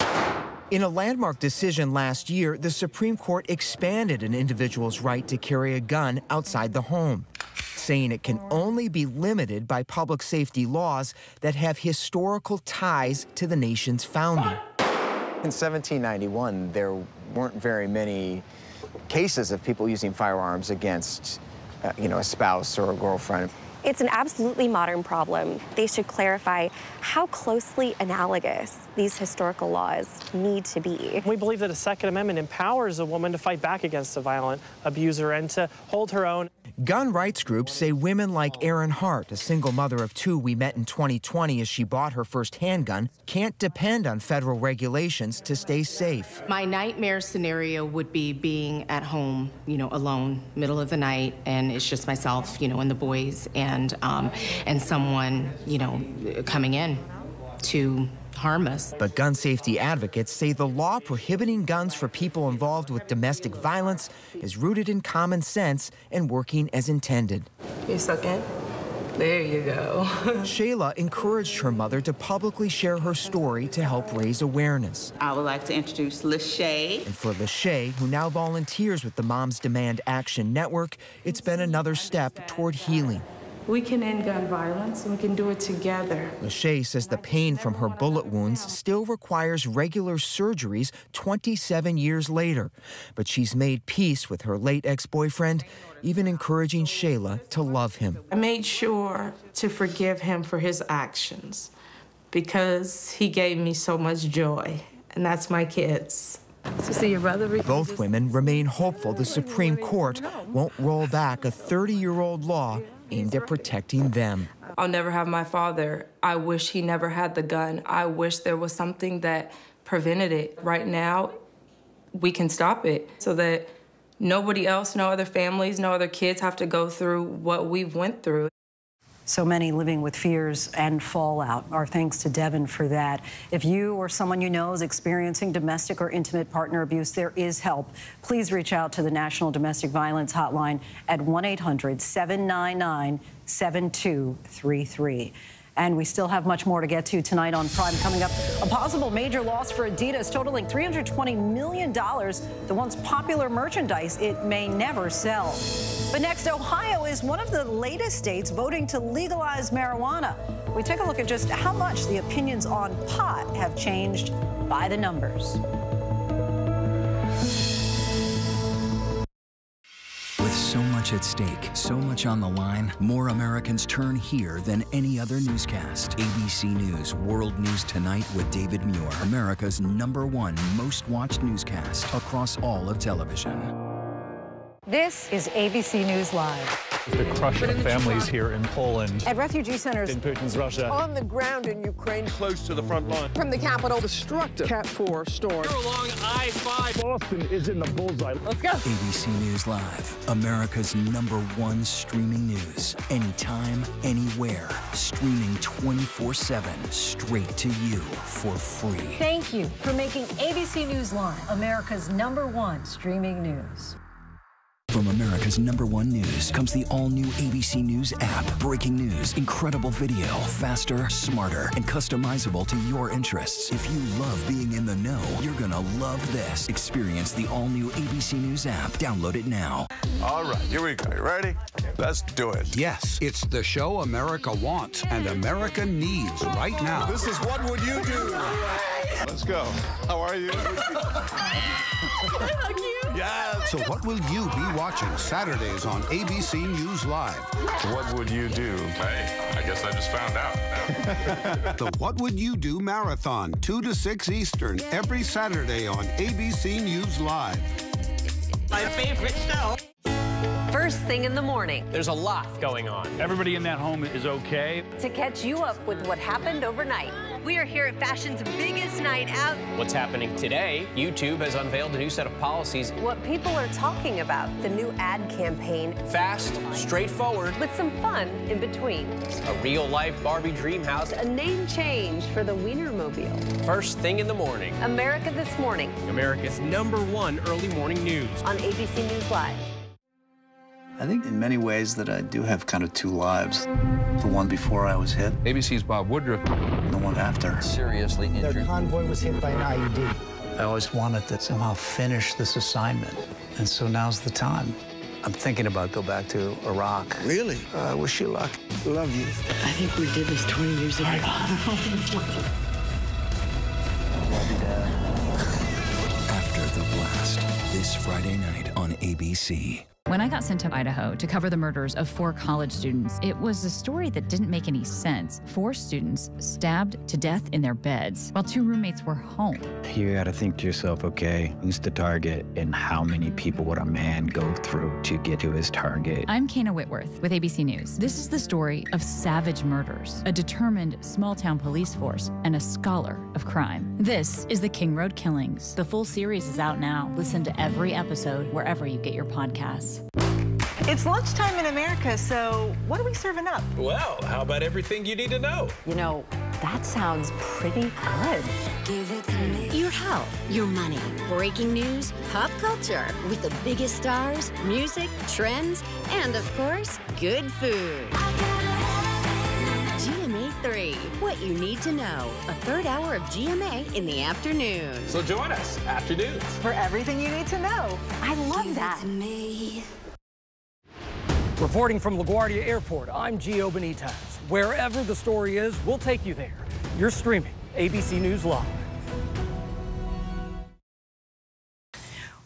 In a landmark decision last year, the Supreme Court expanded an individual's right to carry a gun outside the home, saying it can only be limited by public safety laws that have historical ties to the nation's founding. In seventeen ninety-one, there weren't very many cases of people using firearms against, uh, you know, a spouse or a girlfriend. It's an absolutely modern problem. They should clarify how closely analogous these historical laws need to be. We believe that the Second Amendment empowers a woman to fight back against a violent abuser and to hold her own. Gun rights groups say women like Erin Hart, a single mother of two we met in twenty twenty as she bought her first handgun, can't depend on federal regulations to stay safe. My nightmare scenario would be being at home, you know, alone, middle of the night, and it's just myself, you know, and the boys, and And, um, and someone, you know, coming in to harm us. But gun safety advocates say the law prohibiting guns for people involved with domestic violence is rooted in common sense and working as intended. You suck in? There you go. Shayla encouraged her mother to publicly share her story to help raise awareness. I would like to introduce Lachey. And for Lachey, who now volunteers with the Moms Demand Action Network, it's been another step toward healing. We can end gun violence, and we can do it together. Lachey says the pain from her bullet wounds still requires regular surgeries twenty-seven years later. But she's made peace with her late ex-boyfriend, even encouraging Shayla to love him. I made sure to forgive him for his actions because he gave me so much joy, and that's my kids. So see your brother. Both women remain hopeful the Supreme Court won't roll back a thirty-year-old law aimed at protecting them. I'll never have my father. I wish he never had the gun. I wish there was something that prevented it. Right now, we can stop it so that nobody else, no other families, no other kids have to go through what we've went through. So many living with fears and fallout. Our thanks to Devin for that. If you or someone you know is experiencing domestic or intimate partner abuse, there is help. Please reach out to the National Domestic Violence Hotline at one eight hundred, seven nine nine, seven two three three. And we still have much more to get to tonight on Prime. Coming up, a possible major loss for Adidas totaling three hundred twenty million dollars. The once popular merchandise it may never sell. But next, Ohio is one of the latest states voting to legalize marijuana. We take a look at just how much the opinions on pot have changed by the numbers. At stake, so much on the line, more Americans turn here than any other newscast. A B C News World News Tonight with David Muir, America's number one most watched newscast across all of television. This is A B C News Live. The crush of families here in Poland. At refugee centers. In Putin's Russia. On the ground in Ukraine. Close to the front line. From the capital. Destructive. Cat four storm. You're along I five. Boston is in the bullseye. Let's go. A B C News Live. America's number one streaming news. Anytime, anywhere. Streaming twenty-four seven. Straight to you for free. Thank you for making A B C News Live America's number one streaming news. From America's number one news comes the all-new A B C News app. Breaking news, incredible video, faster, smarter, and customizable to your interests. If you love being in the know, you're gonna love this. Experience the all-new A B C News app. Download it now. All right, here we go. You ready? Let's do it. Yes, it's the show America wants and America needs right now. This is What Would You Do? Let's go. How are you? Can I hug you? Yes. So what will you be watching Saturdays on A B C News Live? What would you do? Hey, I guess I just found out. The What Would You Do Marathon, two to six Eastern, every Saturday on A B C News Live. My favorite show. First thing in the morning. There's a lot going on. Everybody in that home is okay. To catch you up with what happened overnight. We are here at fashion's biggest night out. What's happening today? YouTube has unveiled a new set of policies. What people are talking about, the new ad campaign. Fast, straightforward. With some fun in between. A real-life Barbie dream house. A name change for the Wienermobile. First thing in the morning. America This Morning. America's number one early morning news. On A B C News Live. I think in many ways that I do have kind of two lives. The one before I was hit. A B C's Bob Woodruff. And the one after. Seriously injured. Their convoy was hit by an I E D. I always wanted to somehow finish this assignment. And so now's the time. I'm thinking about go back to Iraq. Really? I uh, wish you luck. Love you. I think we did this twenty years ago. After the blast, this Friday night on A B C. When I got sent to Idaho to cover the murders of four college students, it was a story that didn't make any sense. Four students stabbed to death in their beds while two roommates were home. You gotta think to yourself, okay, who's the target and how many people would a man go through to get to his target? I'm Kana Whitworth with A B C News. This is the story of savage murders, a determined small-town police force, and a scholar of crime. This is the King Road Killings. The full series is out now. Listen to every episode wherever you get your podcasts. It's lunchtime in America, so what are we serving up? Well, how about everything you need to know? You know, that sounds pretty good. Give it to me. Your health, your money, breaking news, pop culture, with the biggest stars, music, trends, and, of course, good food. G M A three, what you need to know. A third hour of G M A in the afternoon. So join us, afternoons. For everything you need to know. I love Give that. It to me. Reporting from LaGuardia Airport, I'm Gio Benitez. Wherever the story is, we'll take you there. You're streaming A B C News Live.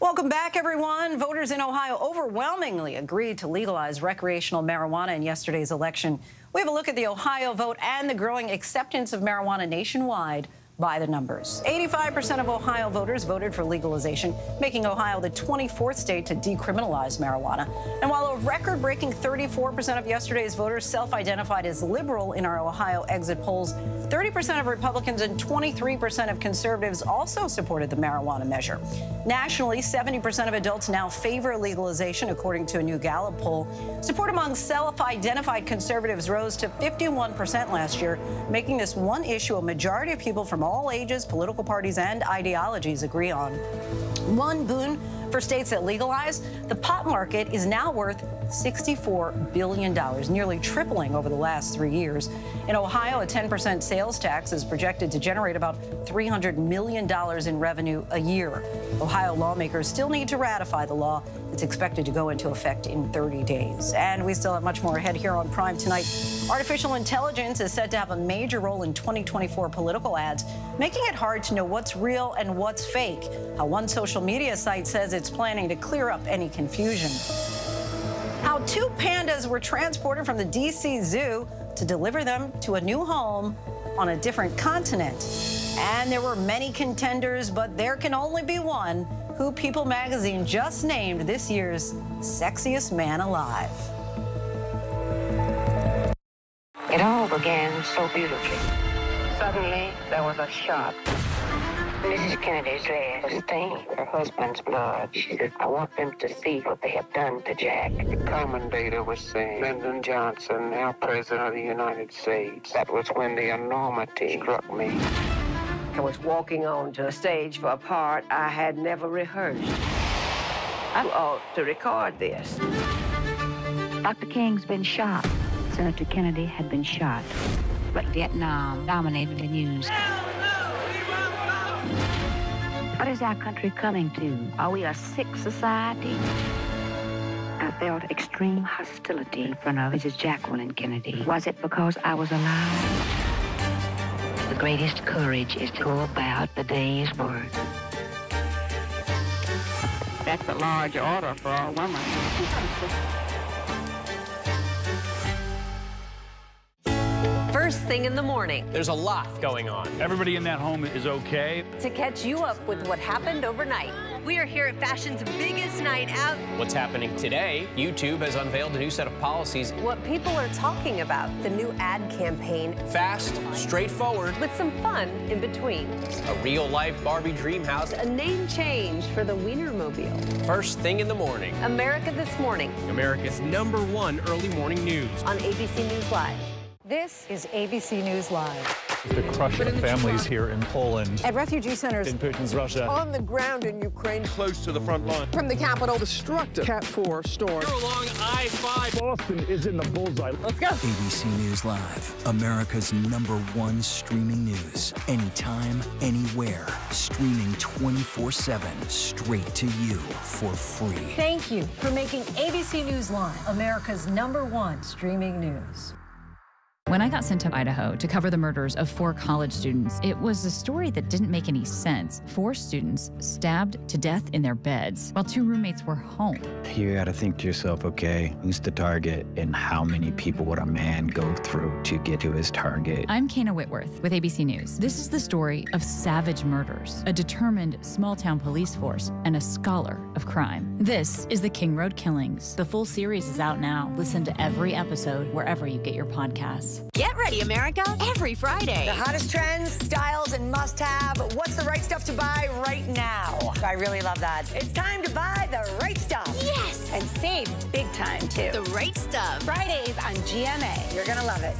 Welcome back, everyone. Voters in Ohio overwhelmingly agreed to legalize recreational marijuana in yesterday's election. We have a look at the Ohio vote and the growing acceptance of marijuana nationwide by the numbers. eighty-five percent of Ohio voters voted for legalization, making Ohio the twenty-fourth state to decriminalize marijuana. And while a record-breaking thirty-four percent of yesterday's voters self-identified as liberal in our Ohio exit polls, thirty percent of Republicans and twenty-three percent of conservatives also supported the marijuana measure. Nationally, seventy percent of adults now favor legalization, according to a new Gallup poll. Support among self-identified conservatives rose to fifty-one percent last year, making this one issue a majority of people from all ages, political parties, and ideologies agree on. One boon For states that legalize, the pot market is now worth sixty-four billion dollars, nearly tripling over the last three years. In Ohio, a ten percent sales tax is projected to generate about three hundred million dollars in revenue a year. Ohio lawmakers still need to ratify the law. It's expected to go into effect in thirty days. And we still have much more ahead here on Prime tonight. Artificial intelligence is said to have a major role in twenty twenty-four political ads, making it hard to know what's real and what's fake. How one social media site says it's planning to clear up any confusion. How two pandas were transported from the D C Zoo to deliver them to a new home on a different continent. And there were many contenders, but there can only be one, who People magazine just named this year's sexiest man alive. It all began so beautifully. Suddenly, there was a shock. Missus Kennedy's leg was stained with her husband's blood. She said, I want them to see what they have done to Jack. The commentator was saying, Lyndon Johnson, now President of the United States. That was when the enormity struck me. I was walking onto a stage for a part I had never rehearsed. I ought to record this. Doctor King's been shot. Senator Kennedy had been shot. But Vietnam dominated the news. What is our country coming to? Are we a sick society? I felt extreme hostility in front of Missus Jacqueline Kennedy. Was it because I was alive? The greatest courage is to go about the day's work. That's a large order for a woman. First thing in the morning. There's a lot going on. Everybody in that home is okay. To catch you up with what happened overnight. We are here at fashion's biggest night out. What's happening today? YouTube has unveiled a new set of policies. What people are talking about. The new ad campaign. Fast, straightforward. With some fun in between. A real-life Barbie dream house. A name change for the Wienermobile. First thing in the morning. America This Morning. America's number one early morning news. On A B C News Live. This is A B C News Live. The crush of families here in Poland. At refugee centers. In Putin's Russia. On the ground in Ukraine. Close to the front line. From the capital. Destructive. Cat four storm. Here along I five. Boston is in the bullseye. Let's go. A B C News Live. America's number one streaming news. Anytime, anywhere. Streaming twenty-four seven. Straight to you for free. Thank you for making A B C News Live America's number one streaming news. When I got sent to Idaho to cover the murders of four college students, it was a story that didn't make any sense. Four students stabbed to death in their beds while two roommates were home. You gotta think to yourself, okay, who's the target and how many people would a man go through to get to his target? I'm Kana Whitworth with A B C News. This is the story of savage murders, a determined small-town police force, and a scholar of crime. This is the King Road Killings. The full series is out now. Listen to every episode wherever you get your podcasts. Get ready, America, every Friday. The hottest trends, styles, and must-have. What's the right stuff to buy right now? I really love that. It's time to buy the right stuff. Yes! And save big time, too. The right stuff. Fridays on G M A. You're gonna love it.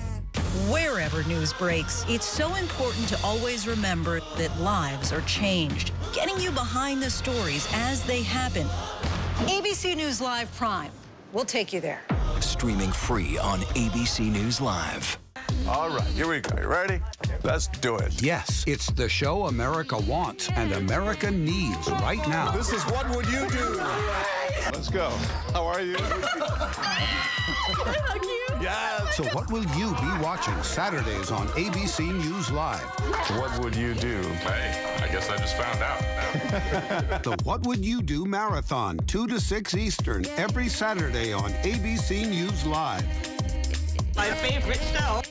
Wherever news breaks, it's so important to always remember that lives are changed. Getting you behind the stories as they happen. A B C News Live Prime. We'll take you there. Streaming free on A B C News Live. All right, here we go. You ready? Let's do it. Yes, it's the show America wants and America needs right now. This is What Would You Do? Let's go. How are you? Yeah. So what will you be watching Saturdays on A B C News Live? What would you do? Hey, I guess I just found out. The What Would You Do Marathon, two to six Eastern, every Saturday on A B C News Live. My favorite show.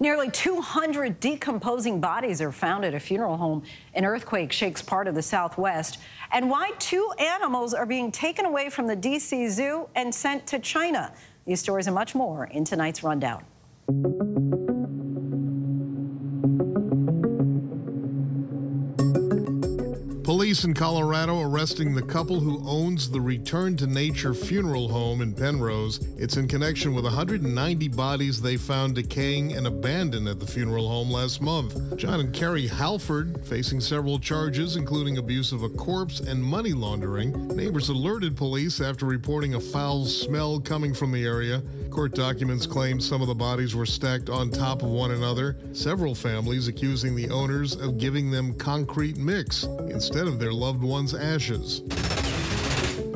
Nearly two hundred decomposing bodies are found at a funeral home. An earthquake shakes part of the Southwest. And why two animals are being taken away from the D C Zoo and sent to China. These stories and much more in tonight's Rundown. Police in Colorado arresting the couple who owns the Return to Nature funeral home in Penrose. It's in connection with one hundred ninety bodies they found decaying and abandoned at the funeral home last month. John and Carrie Halford facing several charges, including abuse of a corpse and money laundering. Neighbors alerted police after reporting a foul smell coming from the area. Court documents claim some of the bodies were stacked on top of one another, several families accusing the owners of giving them concrete mix instead of their loved ones' ashes.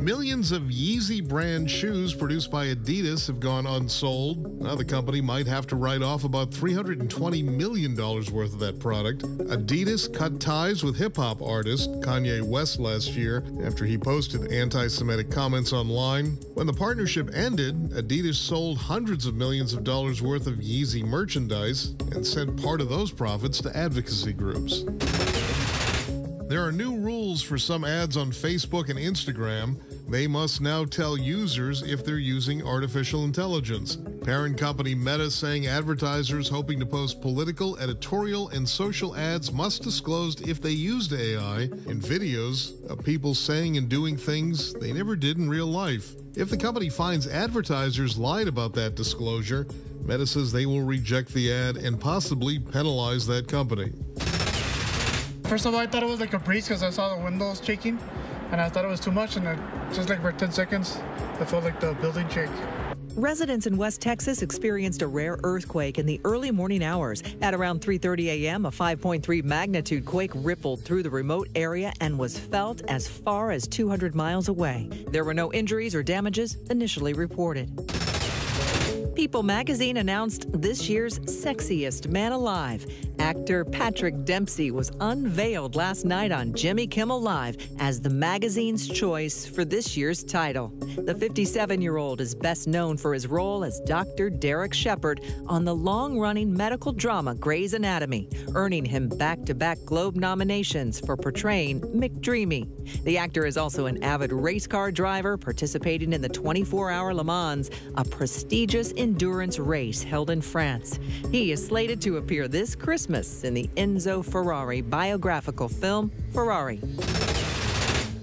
Millions of Yeezy brand shoes produced by Adidas have gone unsold. Now the company might have to write off about three hundred twenty million dollars worth of that product. Adidas cut ties with hip-hop artist Kanye West last year after he posted anti-Semitic comments online. When the partnership ended, Adidas sold hundreds of millions of dollars worth of Yeezy merchandise and sent part of those profits to advocacy groups. There are new rules for some ads on Facebook and Instagram. They must now tell users if they're using artificial intelligence. Parent company Meta saying advertisers hoping to post political, editorial, and social ads must disclose if they used A I in videos of people saying and doing things they never did in real life. If the company finds advertisers lied about that disclosure, Meta says they will reject the ad and possibly penalize that company. First of all, I thought it was like a breeze because I saw the windows shaking, and I thought it was too much, and it, just like for ten seconds, I felt like the building shake. Residents in West Texas experienced a rare earthquake in the early morning hours. At around three thirty a m, a five point three magnitude quake rippled through the remote area and was felt as far as two hundred miles away. There were no injuries or damages initially reported. People magazine announced this year's Sexiest Man Alive. Actor Patrick Dempsey was unveiled last night on Jimmy Kimmel Live as the magazine's choice for this year's title. The fifty-seven-year-old is best known for his role as Doctor Derek Shepard on the long-running medical drama Grey's Anatomy, earning him back-to-back Globe nominations for portraying McDreamy. The actor is also an avid race car driver participating in the twenty-four hour Le Mans, a prestigious endurance race held in France. He is slated to appear this Christmas in the Enzo Ferrari biographical film, Ferrari.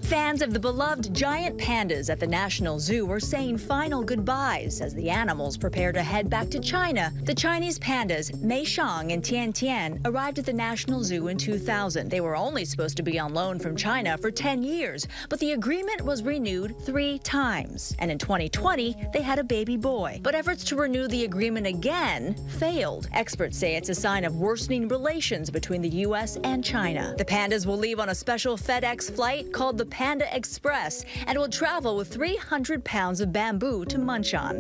Fans of the beloved giant pandas at the National Zoo are saying final goodbyes as the animals prepare to head back to China. The Chinese pandas, Meishang and Tian Tian, arrived at the National Zoo in two thousand. They were only supposed to be on loan from China for ten years, but the agreement was renewed three times. And in twenty twenty, they had a baby boy. But efforts to renew the agreement again failed. Experts say it's a sign of worsening relations between the U S and China. The pandas will leave on a special FedEx flight called the Panda Express and will travel with three hundred pounds of bamboo to munch on.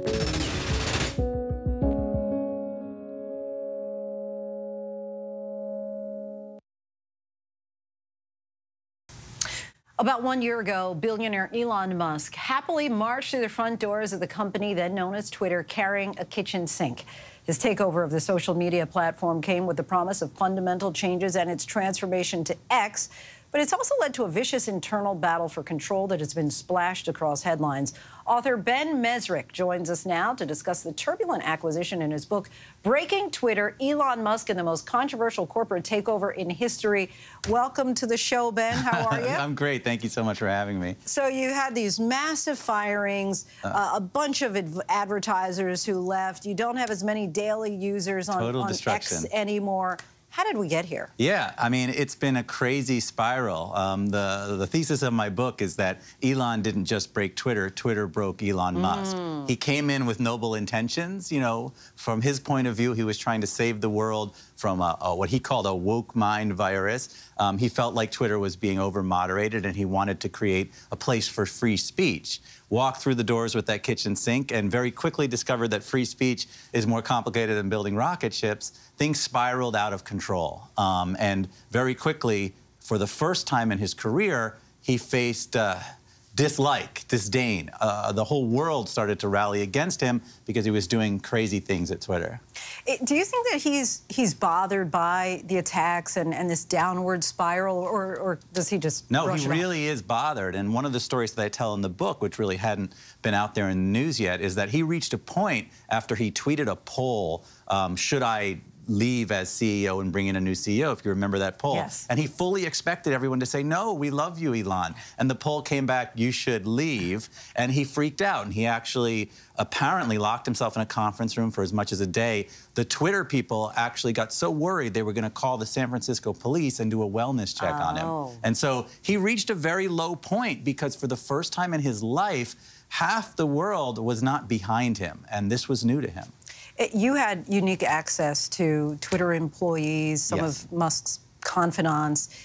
About one year ago, billionaire Elon Musk happily marched through the front doors of the company then known as Twitter, carrying a kitchen sink. His takeover of the social media platform came with the promise of fundamental changes and its transformation to X, but it's also led to a vicious internal battle for control that has been splashed across headlines. Author Ben Mesrick joins us now to discuss the turbulent acquisition in his book, Breaking Twitter, Elon Musk and the Most Controversial Corporate Takeover in History. Welcome to the show, Ben. How are you? I'm great. Thank you so much for having me. So you had these massive firings, uh, uh, a bunch of adv advertisers who left. You don't have as many daily users on, on X anymore. How did we get here? Yeah, I mean, it's been a crazy spiral. Um, the, the thesis of my book is that Elon didn't just break Twitter, Twitter broke Elon mm. Musk. He came in with noble intentions, you know, from his point of view, he was trying to save the world from a, a, what he called a woke mind virus. Um, he felt like Twitter was being over-moderated and he wanted to create a place for free speech. Walked through the doors with that kitchen sink and very quickly discovered that free speech is more complicated than building rocket ships. Things spiraled out of control. Um, and very quickly, for the first time in his career, he faced uh, dislike, disdain. Uh, the whole world started to rally against him because he was doing crazy things at Twitter. Do you think that he's he's bothered by the attacks and, and this downward spiral, or, or does he just No, brush he really off? Is bothered. And one of the stories that I tell in the book, which really hadn't been out there in the news yet, is that he reached a point after he tweeted a poll, um, should I leave as C E O and bring in a new C E O, if you remember that poll. Yes. And he fully expected everyone to say, no, we love you, Elon. And the poll came back, you should leave. And he freaked out. And he actually apparently locked himself in a conference room for as much as a day. The Twitter people actually got so worried they were going to call the San Francisco police and do a wellness check oh. on him. And so he reached a very low point because for the first time in his life, half the world was not behind him. And this was new to him. It, you had unique access to Twitter employees, some yes. of Musk's confidants.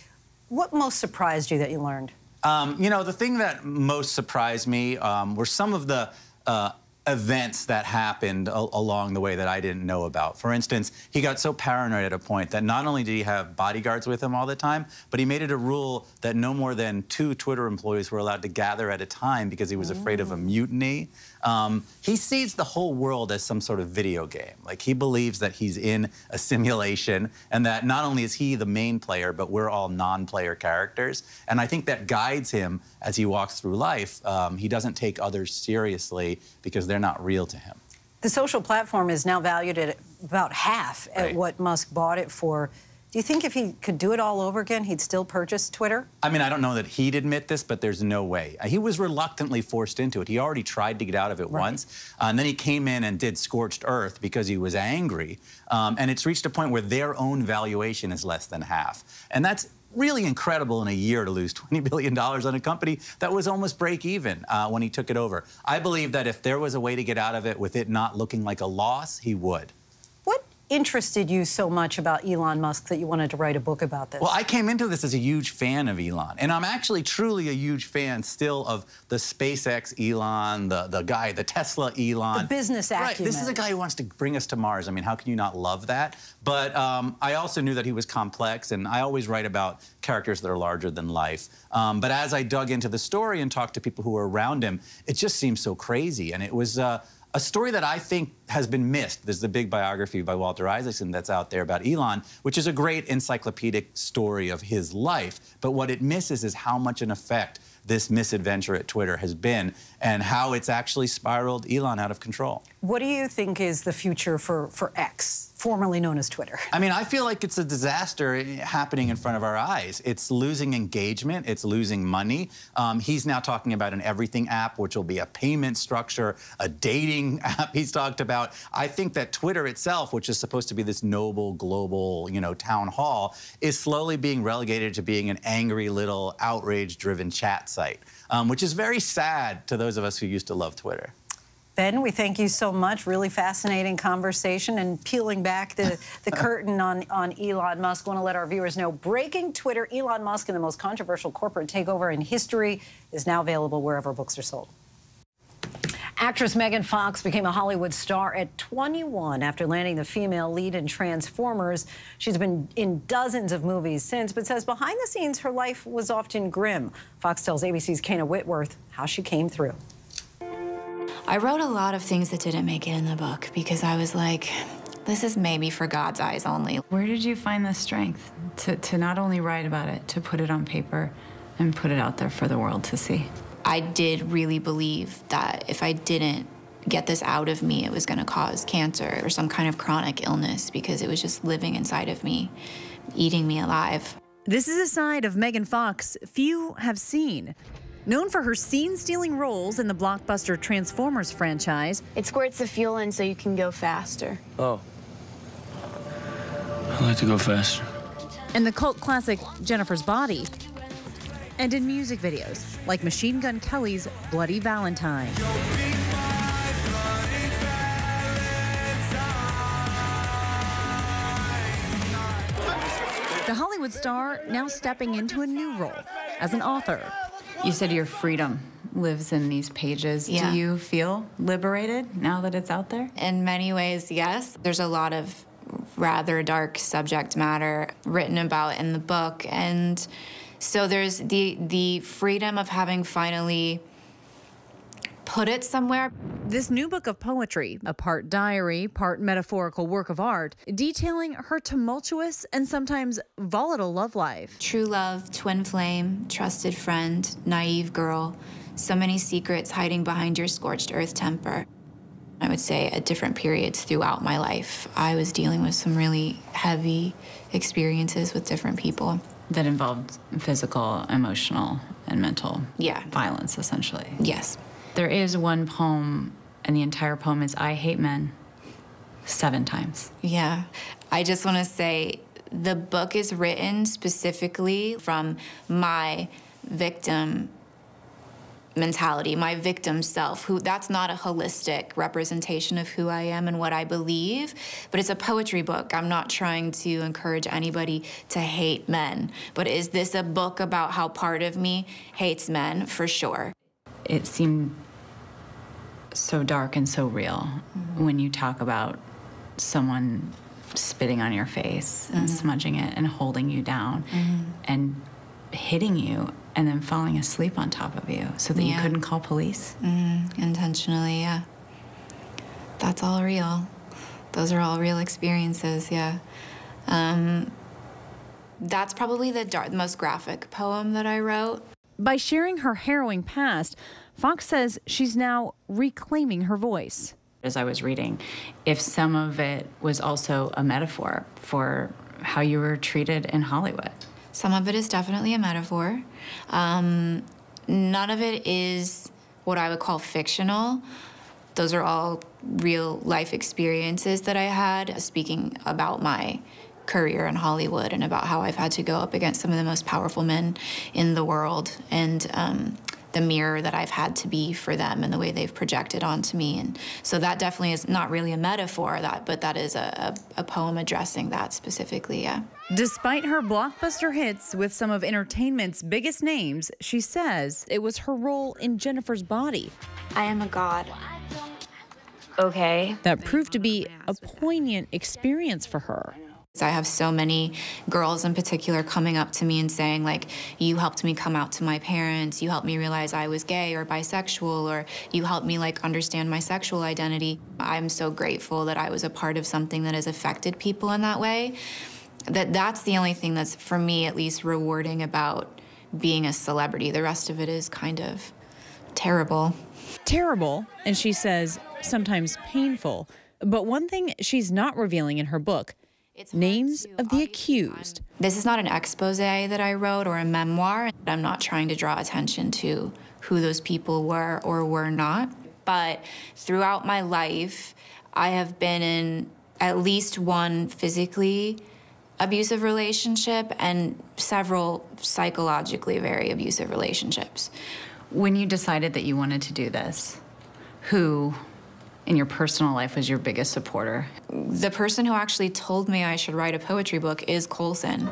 What most surprised you that you learned? Um, you know, the thing that most surprised me um, were some of the uh, events that happened a along the way that I didn't know about. For instance, he got so paranoid at a point that not only did he have bodyguards with him all the time, but he made it a rule that no more than two Twitter employees were allowed to gather at a time because he was mm. afraid of a mutiny. Um, he sees the whole world as some sort of video game. Like, he believes that he's in a simulation and that not only is he the main player, but we're all non-player characters. And I think that guides him as he walks through life. Um, he doesn't take others seriously because they're not real to him. The social platform is now valued at about half at right. what Musk bought it for. Do you think if he could do it all over again, he'd still purchase Twitter? I mean, I don't know that he'd admit this, but there's no way. He was reluctantly forced into it. He already tried to get out of it right. once, uh, and then he came in and did scorched earth because he was angry, um, and it's reached a point where their own valuation is less than half. And that's really incredible in a year to lose twenty billion dollars on a company that was almost break even uh, when he took it over. I believe that if there was a way to get out of it with it not looking like a loss, he would. Interested you so much about Elon Musk that you wanted to write a book about this? Well, I came into this as a huge fan of Elon, and I'm actually truly a huge fan still of the SpaceX Elon, the, the guy, the Tesla Elon. The business acumen. Right, this is a guy who wants to bring us to Mars. I mean, how can you not love that? But um, I also knew that he was complex, and I always write about characters that are larger than life. Um, but as I dug into the story and talked to people who were around him, it just seemed so crazy, and it was... Uh, A story that I think has been missed. There's the big biography by Walter Isaacson that's out there about Elon, which is a great encyclopedic story of his life. But what it misses is how much an effect this misadventure at Twitter has been and how it's actually spiraled Elon out of control. What do you think is the future for, for X, formerly known as Twitter? I mean, I feel like it's a disaster happening in front of our eyes. It's losing engagement. It's losing money. Um, he's now talking about an everything app, which will be a payment structure, a dating app he's talked about. I think that Twitter itself, which is supposed to be this noble, global, you know, town hall, is slowly being relegated to being an angry little outrage-driven chat site, um, which is very sad to those of us who used to love Twitter. Ben, we thank you so much. Really fascinating conversation and peeling back the, the curtain on, on Elon Musk. Want to let our viewers know, Breaking Twitter, Elon Musk and the most controversial corporate takeover in history is now available wherever books are sold. Actress Megan Fox became a Hollywood star at twenty-one after landing the female lead in Transformers. She's been in dozens of movies since, but says behind the scenes her life was often grim. Fox tells A B C's Kana Whitworth how she came through. I wrote a lot of things that didn't make it in the book because I was like, this is maybe for God's eyes only. Where did you find the strength to, to not only write about it, to put it on paper and put it out there for the world to see? I did really believe that if I didn't get this out of me, it was going to cause cancer or some kind of chronic illness because it was just living inside of me, eating me alive. This is a side of Megan Fox few have seen. Known for her scene-stealing roles in the blockbuster Transformers franchise. It squirts the fuel in so you can go faster. Oh. I like to go faster. And the cult classic Jennifer's Body. And in music videos, like Machine Gun Kelly's Bloody Valentine. The Hollywood star now stepping into a new role as an author. You said your freedom lives in these pages. Yeah. Do you feel liberated now that it's out there? In many ways, yes. There's a lot of rather dark subject matter written about in the book. And so there's the, the freedom of having finally put it somewhere. This new book of poetry, a part diary, part metaphorical work of art, detailing her tumultuous and sometimes volatile love life. True love, twin flame, trusted friend, naive girl, so many secrets hiding behind your scorched earth temper. I would say at different periods throughout my life, I was dealing with some really heavy experiences with different people. That involved physical, emotional, and mental yeah. violence, essentially. Yes. There is one poem, and the entire poem is, I hate men, seven times. Yeah. I just want to say the book is written specifically from my victim mentality, my victim self, who that's not a holistic representation of who I am and what I believe, but it's a poetry book. I'm not trying to encourage anybody to hate men, but is this a book about how part of me hates men? For sure. It seemed so dark and so real mm-hmm. when you talk about someone spitting on your face mm-hmm. and smudging it and holding you down mm-hmm. and hitting you and then falling asleep on top of you so that yeah. you couldn't call police? Mm, intentionally, yeah. That's all real. Those are all real experiences, yeah. Um, that's probably the dark, most graphic poem that I wrote. By sharing her harrowing past, Fox says she's now reclaiming her voice. As I was reading, if some of it was also a metaphor for how you were treated in Hollywood. Some of it is definitely a metaphor. Um, none of it is what I would call fictional. Those are all real life experiences that I had, speaking about my career in Hollywood and about how I've had to go up against some of the most powerful men in the world and um, the mirror that I've had to be for them and the way they've projected onto me. And so that definitely is not really a metaphor, that, but that is a, a, a poem addressing that specifically, yeah. Despite her blockbuster hits with some of entertainment's biggest names, she says it was her role in Jennifer's body. I am a god. Okay. That proved to be a poignant experience for her. I have so many girls in particular coming up to me and saying, like, you helped me come out to my parents, you helped me realize I was gay or bisexual, or you helped me, like, understand my sexual identity. I'm so grateful that I was a part of something that has affected people in that way. That that's the only thing that's, for me at least, rewarding about being a celebrity. The rest of it is kind of terrible. Terrible, and she says sometimes painful. But one thing she's not revealing in her book, names of the accused. This is not an expose that I wrote or a memoir. I'm not trying to draw attention to who those people were or were not. But throughout my life, I have been in at least one physically abusive relationship and several psychologically very abusive relationships. When you decided that you wanted to do this, who in your personal life was your biggest supporter? The person who actually told me I should write a poetry book is Colson.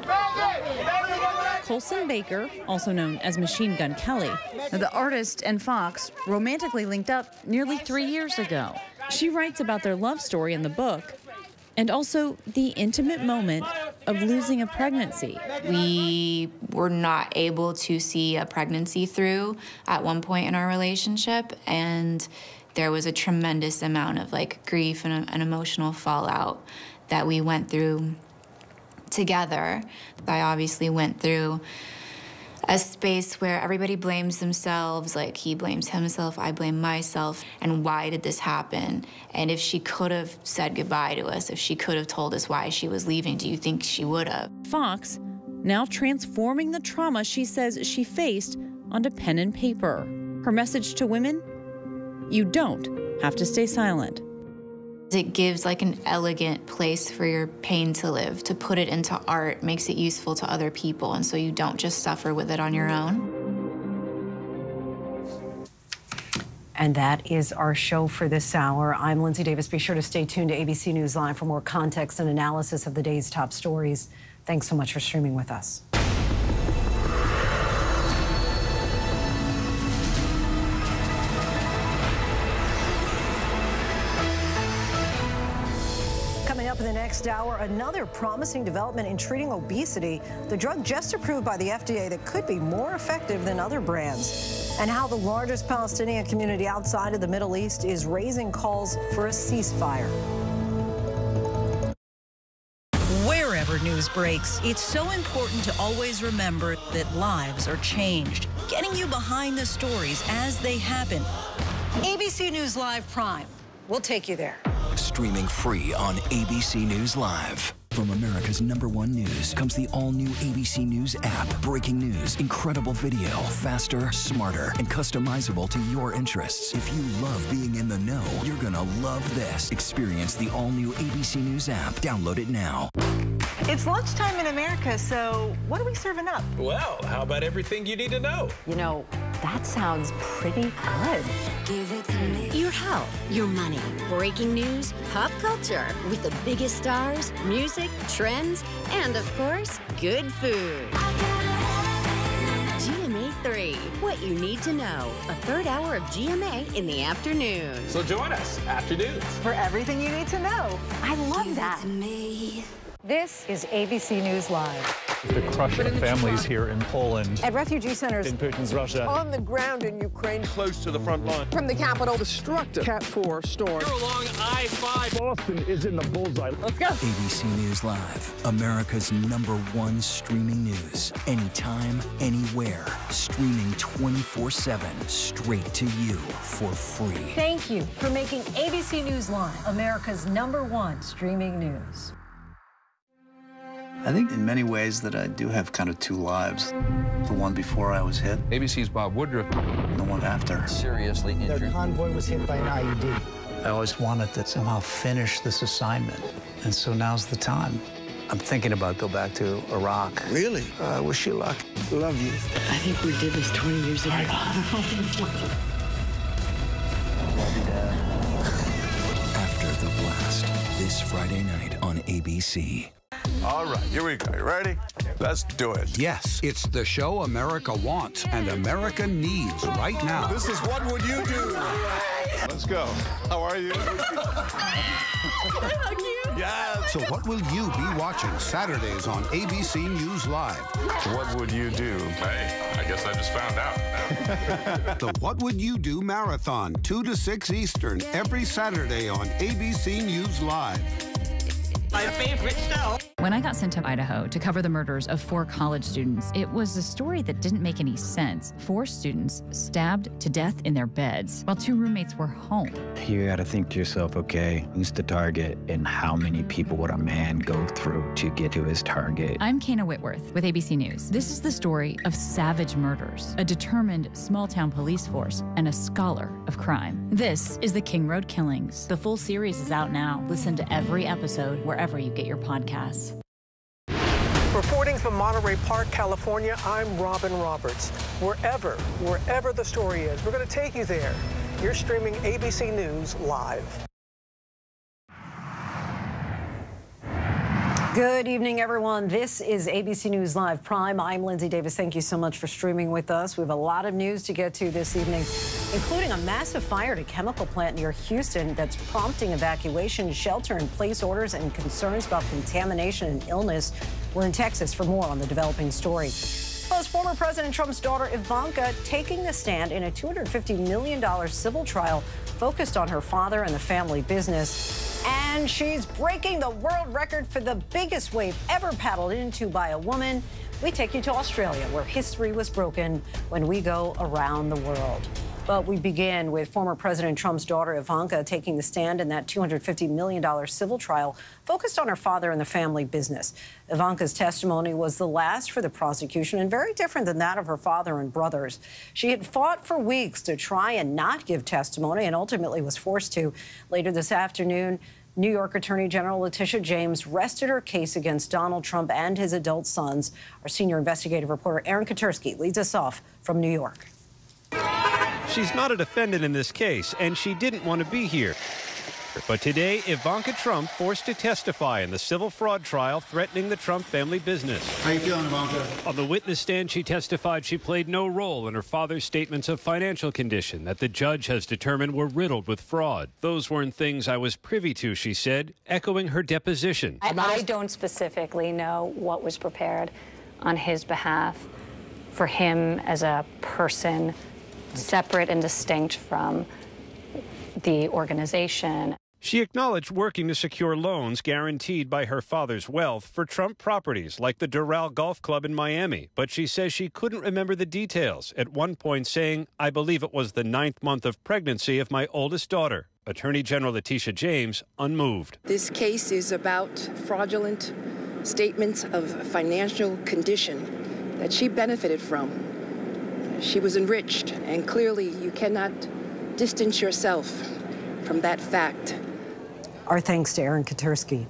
Colson Baker, also known as Machine Gun Kelly. The artist and Fox romantically linked up nearly three years ago. She writes about their love story in the book, and also the intimate moment of losing a pregnancy. We were not able to see a pregnancy through at one point in our relationship, and there was a tremendous amount of, like, grief and an emotional fallout that we went through together. I obviously went through a space where everybody blames themselves, like he blames himself, I blame myself, and why did this happen? And if she could have said goodbye to us, if she could have told us why she was leaving, do you think she would have? Fox, now transforming the trauma she says she faced onto pen and paper. Her message to women, you don't have to stay silent. It gives, like, an elegant place for your pain to live. To put it into art makes it useful to other people, and so you don't just suffer with it on your own. And that is our show for this hour. I'm Lindsey Davis. Be sure to stay tuned to A B C News Live for more context and analysis of the day's top stories. Thanks so much for streaming with us. Next hour, another promising development in treating obesity, the drug just approved by the F D A that could be more effective than other brands, and how the largest Palestinian community outside of the Middle East is raising calls for a ceasefire. Wherever news breaks, it's so important to always remember that lives are changed, getting you behind the stories as they happen. A B C News Live Prime. We'll take you there. Streaming free on A B C News Live. From America's number one news comes the all-new A B C News app. Breaking news, incredible video, faster, smarter, and customizable to your interests. If you love being in the know, you're gonna love this. Experience the all-new A B C News app. Download it now. It's lunchtime in America, so what are we serving up? Well, how about everything you need to know? You know, that sounds pretty good. Give it to me. Your health, your money, breaking news, pop culture, with the biggest stars, music, trends, and of course, good food. G M A three, what you need to know. A third hour of G M A in the afternoon. So join us, afternoons, for everything you need to know. I love that. Give it to me. This is A B C News Live. The crush of families here in Poland. At refugee centers. In Putin's Russia. On the ground in Ukraine. Close to the front line. From the capital. Destructive. Cat four storm. Here along I five. Boston is in the bullseye. Let's go. A B C News Live. America's number one streaming news. Anytime, anywhere. Streaming twenty-four seven. Straight to you for free. Thank you for making A B C News Live America's number one streaming news. I think in many ways that I do have kind of two lives. The one before I was hit. A B C's Bob Woodruff. And the one after. Seriously injured. Their convoy was hit by an I E D. I always wanted to somehow finish this assignment. And so now's the time. I'm thinking about go back to Iraq. Really? I uh, wish you luck. Love you. I think we did this twenty years ago. After the blast, this Friday night on A B C. All right, here we go. You ready? Let's do it. Yes, it's the show America wants and America needs right now. This is What Would You Do? Let's go. How are you? How cute. Yeah. So what will you be watching Saturdays on A B C News Live? What would you do? Hey, I guess I just found out. The What Would You Do Marathon, two to six Eastern, every Saturday on A B C News Live. My favorite show. When I got sent to Idaho to cover the murders of four college students, it was a story that didn't make any sense. Four students stabbed to death in their beds while two roommates were home. You got to think to yourself, okay, who's the target and how many people would a man go through to get to his target? I'm Kana Whitworth with A B C News. This is the story of savage murders, a determined small-town police force, and a scholar of crime. This is the King Road Killings. The full series is out now. Listen to every episode wherever you get your podcasts. Reporting from Monterey Park, California, I'm Robin Roberts. Wherever, wherever the story is, we're going to take you there. You're streaming A B C News Live. Good evening, everyone. This is A B C News Live Prime. I'm Lindsey Davis. Thank you so much for streaming with us. We have a lot of news to get to this evening, including a massive fire at a chemical plant near Houston that's prompting evacuation, shelter-in-place orders, and concerns about contamination and illness. We're in Texas for more on the developing story. Plus, former President Trump's daughter Ivanka taking the stand in a two hundred fifty million dollar civil trial focused on her father and the family business. And she's breaking the world record for the biggest wave ever paddled into by a woman. We take you to Australia, where history was broken, when we go around the world. But we begin with former President Trump's daughter, Ivanka, taking the stand in that two hundred fifty million dollar civil trial focused on her father and the family business. Ivanka's testimony was the last for the prosecution and very different than that of her father and brothers. She had fought for weeks to try and not give testimony and ultimately was forced to. Later this afternoon, New York Attorney General Letitia James rested her case against Donald Trump and his adult sons. Our senior investigative reporter, Aaron Katersky, leads us off from New York. She's not a defendant in this case, and she didn't want to be here. But today, Ivanka Trump forced to testify in the civil fraud trial threatening the Trump family business. How you feeling, Ivanka? On the witness stand, she testified she played no role in her father's statements of financial condition that the judge has determined were riddled with fraud. Those weren't things I was privy to, she said, echoing her deposition. I, I don't specifically know what was prepared on his behalf for him as a person, separate and distinct from the organization. She acknowledged working to secure loans guaranteed by her father's wealth for Trump properties like the Doral Golf Club in Miami, but she says she couldn't remember the details, at one point saying, I believe it was the ninth month of pregnancy of my oldest daughter. Attorney General Letitia James unmoved. This case is about fraudulent statements of financial condition that she benefited from. She was enriched, and clearly you cannot distance yourself from that fact. Our thanks to Aaron Katersky.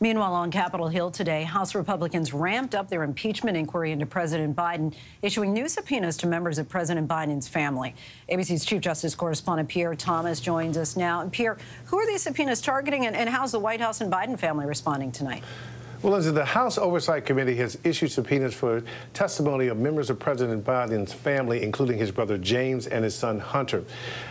Meanwhile, on Capitol Hill today, House Republicans ramped up their impeachment inquiry into President Biden, issuing new subpoenas to members of President Biden's family. A B C's Chief Justice Correspondent Pierre Thomas joins us now. And Pierre, who are these subpoenas targeting, and, and how's the White House and Biden family responding tonight? Well, Lindsay, the House Oversight Committee has issued subpoenas for testimony of members of President Biden's family, including his brother James and his son Hunter.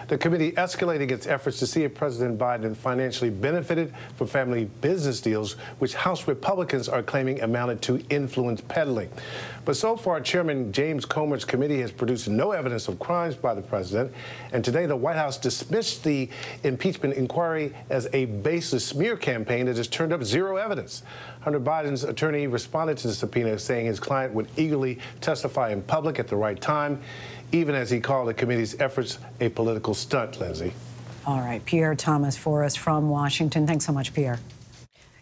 The committee escalated its efforts to see if President Biden financially benefited from family business deals, which House Republicans are claiming amounted to influence peddling. But so far, Chairman James Comer's committee has produced no evidence of crimes by the president. And today, the White House dismissed the impeachment inquiry as a baseless smear campaign that has turned up zero evidence. Hunter Biden's attorney responded to the subpoena, saying his client would eagerly testify in public at the right time, even as he called the committee's efforts a political stunt, Lindsay. All right, Pierre Thomas for us from Washington. Thanks so much, Pierre.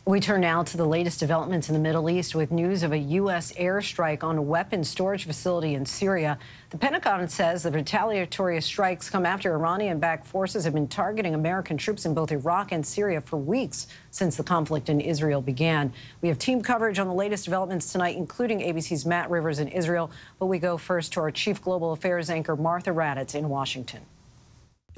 We turn now to the latest developments in the Middle East with news of a U S airstrike on a weapons storage facility in Syria. The Pentagon says the retaliatory strikes come after Iranian-backed forces have been targeting American troops in both Iraq and Syria for weeks since the conflict in Israel began. We have team coverage on the latest developments tonight, including A B C's Matt Rivers in Israel. But we go first to our chief global affairs anchor, Martha Raddatz in Washington.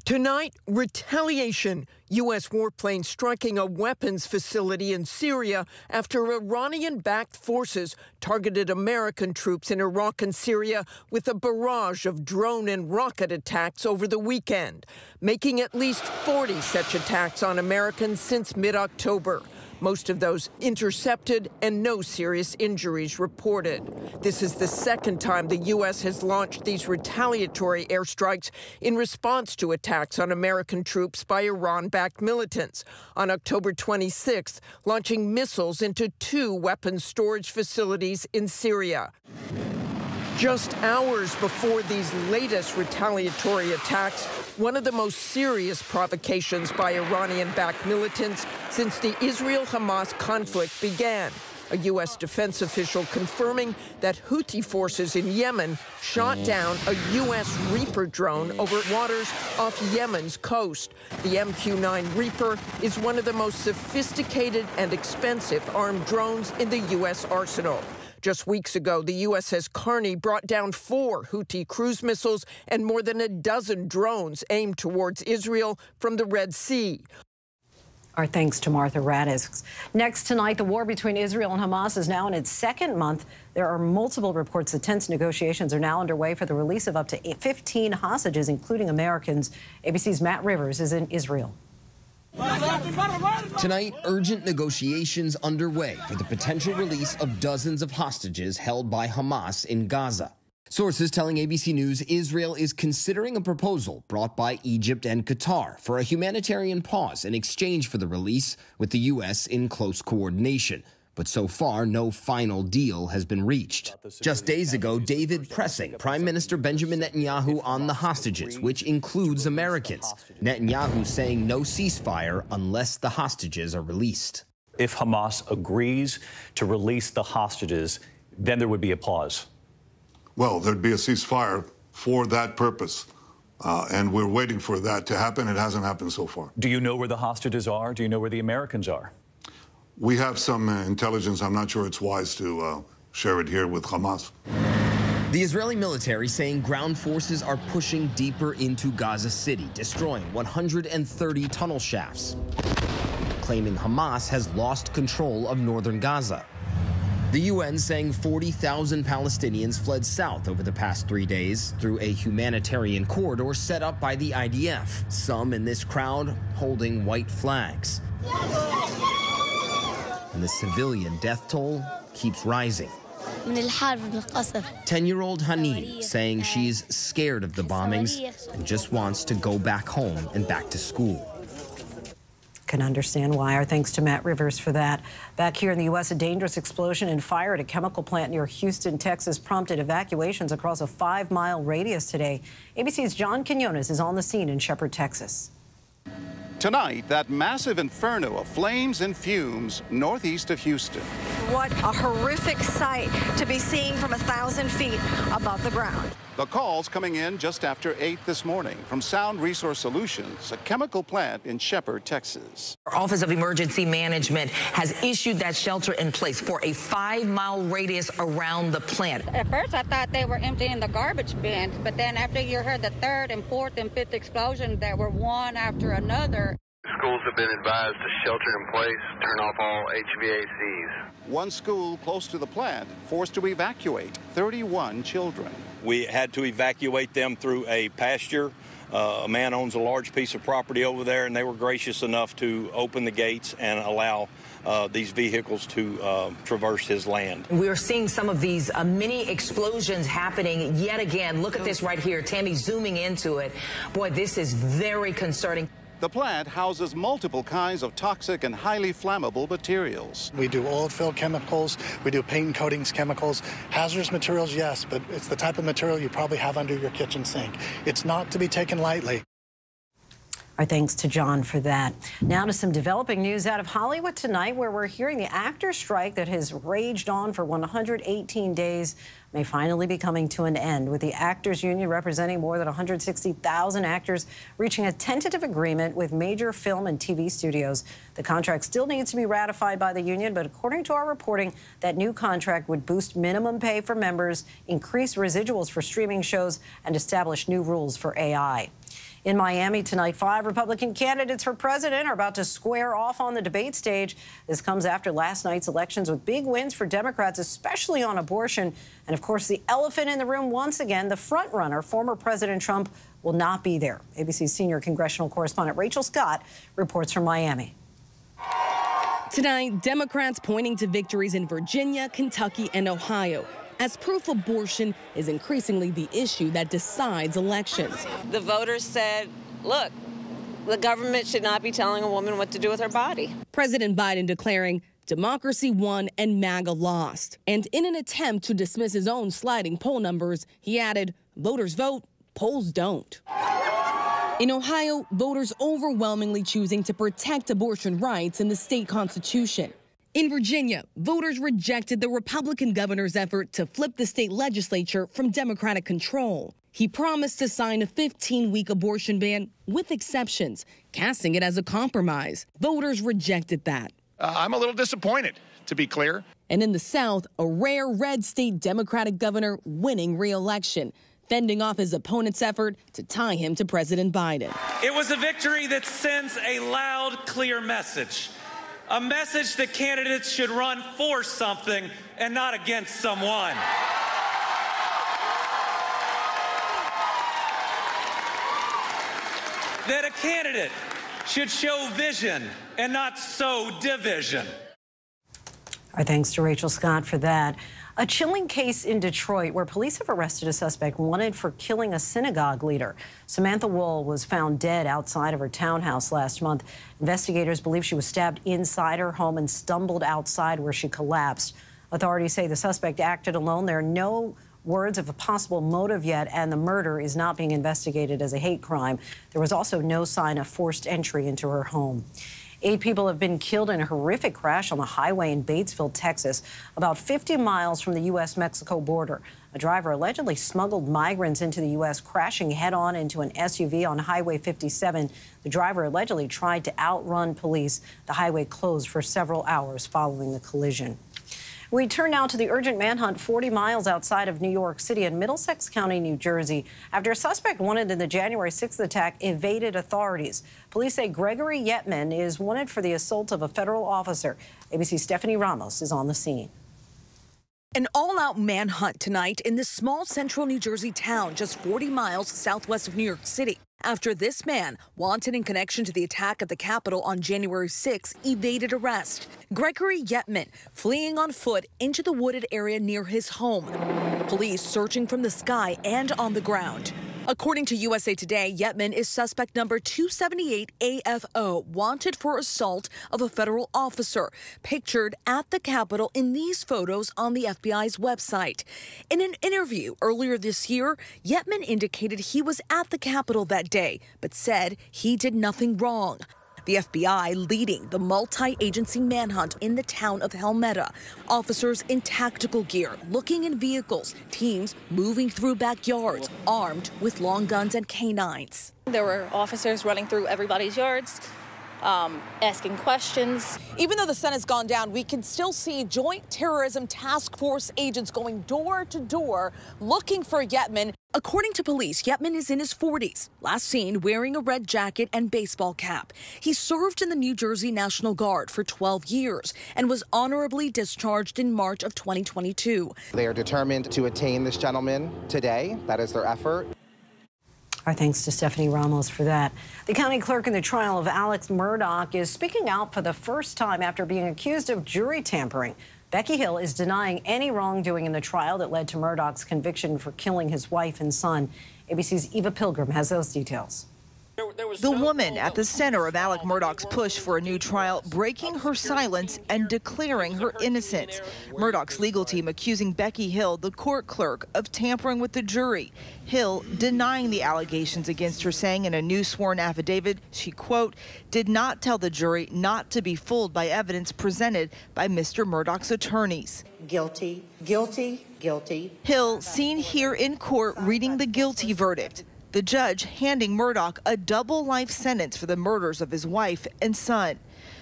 Tonight, retaliation. U S warplanes striking a weapons facility in Syria after Iranian-backed forces targeted American troops in Iraq and Syria with a barrage of drone and rocket attacks over the weekend, making at least forty such attacks on Americans since mid-October. Most of those intercepted and no serious injuries reported. This is the second time the U S has launched these retaliatory airstrikes in response to attacks on American troops by Iran-backed militants. On October twenty-sixth, launching missiles into two weapons storage facilities in Syria. Just hours before these latest retaliatory attacks, one of the most serious provocations by Iranian-backed militants since the Israel-Hamas conflict began, a U S defense official confirming that Houthi forces in Yemen shot down a U S Reaper drone over waters off Yemen's coast. The M Q nine Reaper is one of the most sophisticated and expensive armed drones in the U S arsenal. Just weeks ago, the U S S Kearney brought down four Houthi cruise missiles and more than a dozen drones aimed towards Israel from the Red Sea. Our thanks to Martha Raddatz. Next tonight, the war between Israel and Hamas is now in its second month. There are multiple reports that tense negotiations are now underway for the release of up to fifteen hostages, including Americans. A B C's Matt Rivers is in Israel. Tonight, urgent negotiations underway for the potential release of dozens of hostages held by Hamas in Gaza. Sources telling A B C News Israel is considering a proposal brought by Egypt and Qatar for a humanitarian pause in exchange for the release, with the U S in close coordination. But so far, no final deal has been reached. Just days ago, David pressing Prime Minister Benjamin Netanyahu on the hostages, which includes Americans. Netanyahu saying no ceasefire unless the hostages are released. If Hamas agrees to release the hostages, then there would be a pause. Well, there'd be a ceasefire for that purpose. Uh, and we're waiting for that to happen. It hasn't happened so far. Do you know where the hostages are? Do you know where the Americans are? We have some uh, intelligence. I'm not sure it's wise to uh, share it here with Hamas. The Israeli military saying ground forces are pushing deeper into Gaza City, destroying one hundred thirty tunnel shafts, claiming Hamas has lost control of northern Gaza. The U N saying forty thousand Palestinians fled south over the past three days through a humanitarian corridor set up by the I D F, some in this crowd holding white flags. And the civilian death toll keeps rising. ten-year-old Hanin saying she's scared of the bombings and just wants to go back home and back to school. Can understand why. Our thanks to Matt Rivers for that. Back here in the U S, a dangerous explosion and fire at a chemical plant near Houston, Texas, prompted evacuations across a five-mile radius today. A B C's John Quinones is on the scene in Shepherd, Texas. Tonight, that massive inferno of flames and fumes northeast of Houston. What a horrific sight to be seeing from a thousand feet above the ground. The calls coming in just after eight this morning from Sound Resource Solutions, a chemical plant in Shepherd, Texas. Our Office of Emergency Management has issued that shelter in place for a five-mile radius around the plant. At first, I thought they were emptying the garbage bins, but then after you heard the third and fourth and fifth explosions that were one after another. Schools have been advised to shelter in place, turn off all H V A Cs. One school close to the plant forced to evacuate thirty-one children. We had to evacuate them through a pasture. Uh, a man owns a large piece of property over there, and they were gracious enough to open the gates and allow uh, these vehicles to uh, traverse his land. We are seeing some of these uh, mini explosions happening yet again. Look at this right here. Tammy zooming into it. Boy, this is very concerning. The plant houses multiple kinds of toxic and highly flammable materials. We do oil fill chemicals, we do paint and coatings chemicals, hazardous materials, yes, but it's the type of material you probably have under your kitchen sink. It's not to be taken lightly. Our thanks to John for that. Now to some developing news out of Hollywood tonight, where we're hearing the actor strike that has raged on for one hundred eighteen days may finally be coming to an end, with the Actors Union representing more than one hundred sixty thousand actors reaching a tentative agreement with major film and T V studios. The contract still needs to be ratified by the union, but according to our reporting, that new contract would boost minimum pay for members, increase residuals for streaming shows, and establish new rules for A I. In Miami tonight, five Republican candidates for president are about to square off on the debate stage. This comes after last night's elections with big wins for Democrats, especially on abortion. And of course, the elephant in the room once again, the frontrunner, former President Trump, will not be there. A B C's senior congressional correspondent Rachel Scott reports from Miami. Tonight, Democrats pointing to victories in Virginia, Kentucky, and Ohio, as proof abortion is increasingly the issue that decides elections. The voters said, look, the government should not be telling a woman what to do with her body. President Biden declaring democracy won and MAGA lost. And in an attempt to dismiss his own sliding poll numbers, he added, voters vote, polls don't. In Ohio, voters overwhelmingly choosing to protect abortion rights in the state constitution. In Virginia, voters rejected the Republican governor's effort to flip the state legislature from Democratic control. He promised to sign a fifteen-week abortion ban with exceptions, casting it as a compromise. Voters rejected that. Uh, I'm a little disappointed, to be clear. And in the South, a rare red state Democratic governor winning re-election, fending off his opponent's effort to tie him to President Biden. It was a victory that sends a loud, clear message. A message that candidates should run for something and not against someone. That a candidate should show vision and not sow division. Our thanks to Rachel Scott for that. A chilling case in Detroit where police have arrested a suspect wanted for killing a synagogue leader. Samantha Woll was found dead outside of her townhouse last month. Investigators believe she was stabbed inside her home and stumbled outside where she collapsed. Authorities say the suspect acted alone. There are no words of a possible motive yet, and the murder is not being investigated as a hate crime. There was also no sign of forced entry into her home. Eight people have been killed in a horrific crash on the highway in Batesville, Texas, about fifty miles from the U S Mexico border. A driver allegedly smuggled migrants into the U S, crashing head-on into an S U V on Highway fifty-seven. The driver allegedly tried to outrun police. The highway closed for several hours following the collision. We turn now to the urgent manhunt forty miles outside of New York City in Middlesex County, New Jersey, after a suspect wanted in the January sixth attack evaded authorities. Police say Gregory Yetman is wanted for the assault of a federal officer. A B C's Stephanie Ramos is on the scene. An all-out manhunt tonight in this small central New Jersey town just forty miles southwest of New York City, after this man, wanted in connection to the attack at the Capitol on January sixth, evaded arrest. Gregory Yetman fleeing on foot into the wooded area near his home. Police searching from the sky and on the ground. According to U S A Today, Yetman is suspect number two seventy-eight A F O, wanted for assault of a federal officer, pictured at the Capitol in these photos on the F B I's website. In an interview earlier this year, Yetman indicated he was at the Capitol that day, but said he did nothing wrong. The F B I leading the multi-agency manhunt in the town of Helmeta. Officers in tactical gear, looking in vehicles, teams moving through backyards, armed with long guns and canines. There were officers running through everybody's yards, Um, asking questions. Even though the sun has gone down, we can still see Joint Terrorism Task Force agents going door to door looking for Yetman. According to police, Yetman is in his forties, last seen wearing a red jacket and baseball cap. He served in the New Jersey National Guard for twelve years and was honorably discharged in March of twenty twenty-two. They are determined to attain this gentleman today. That is their effort. Our thanks to Stephanie Ramos for that. The county clerk in the trial of Alex Murdoch is speaking out for the first time after being accused of jury tampering. Becky Hill is denying any wrongdoing in the trial that led to Murdoch's conviction for killing his wife and son. A B C's Eva Pilgrim has those details. The woman at the center of Alec Murdoch's push for a new trial, breaking her silence and declaring her innocence. Murdoch's legal team accusing Becky Hill, the court clerk, of tampering with the jury. Hill denying the allegations against her, saying in a new sworn affidavit, she, quote, did not tell the jury not to be fooled by evidence presented by Mister Murdoch's attorneys. Guilty, guilty, guilty. Hill seen here in court reading the guilty verdict. The judge handing Murdoch a double life sentence for the murders of his wife and son.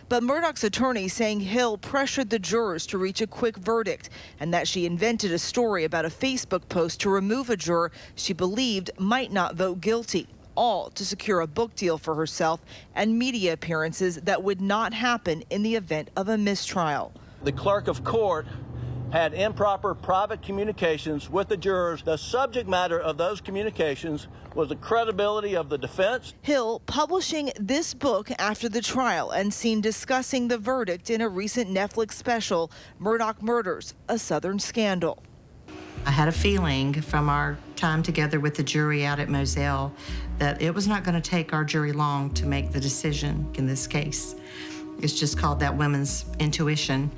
But Murdoch's attorney saying Hill pressured the jurors to reach a quick verdict and that she invented a story about a Facebook post to remove a juror she believed might not vote guilty, all to secure a book deal for herself and media appearances that would not happen in the event of a mistrial. The clerk of court had improper private communications with the jurors. The subject matter of those communications was the credibility of the defense. Hill publishing this book after the trial and seen discussing the verdict in a recent Netflix special, Murdoch Murders, a Southern Scandal. I had a feeling from our time together with the jury out at Moselle that it was not going to take our jury long to make the decision in this case. It's just called that women's intuition.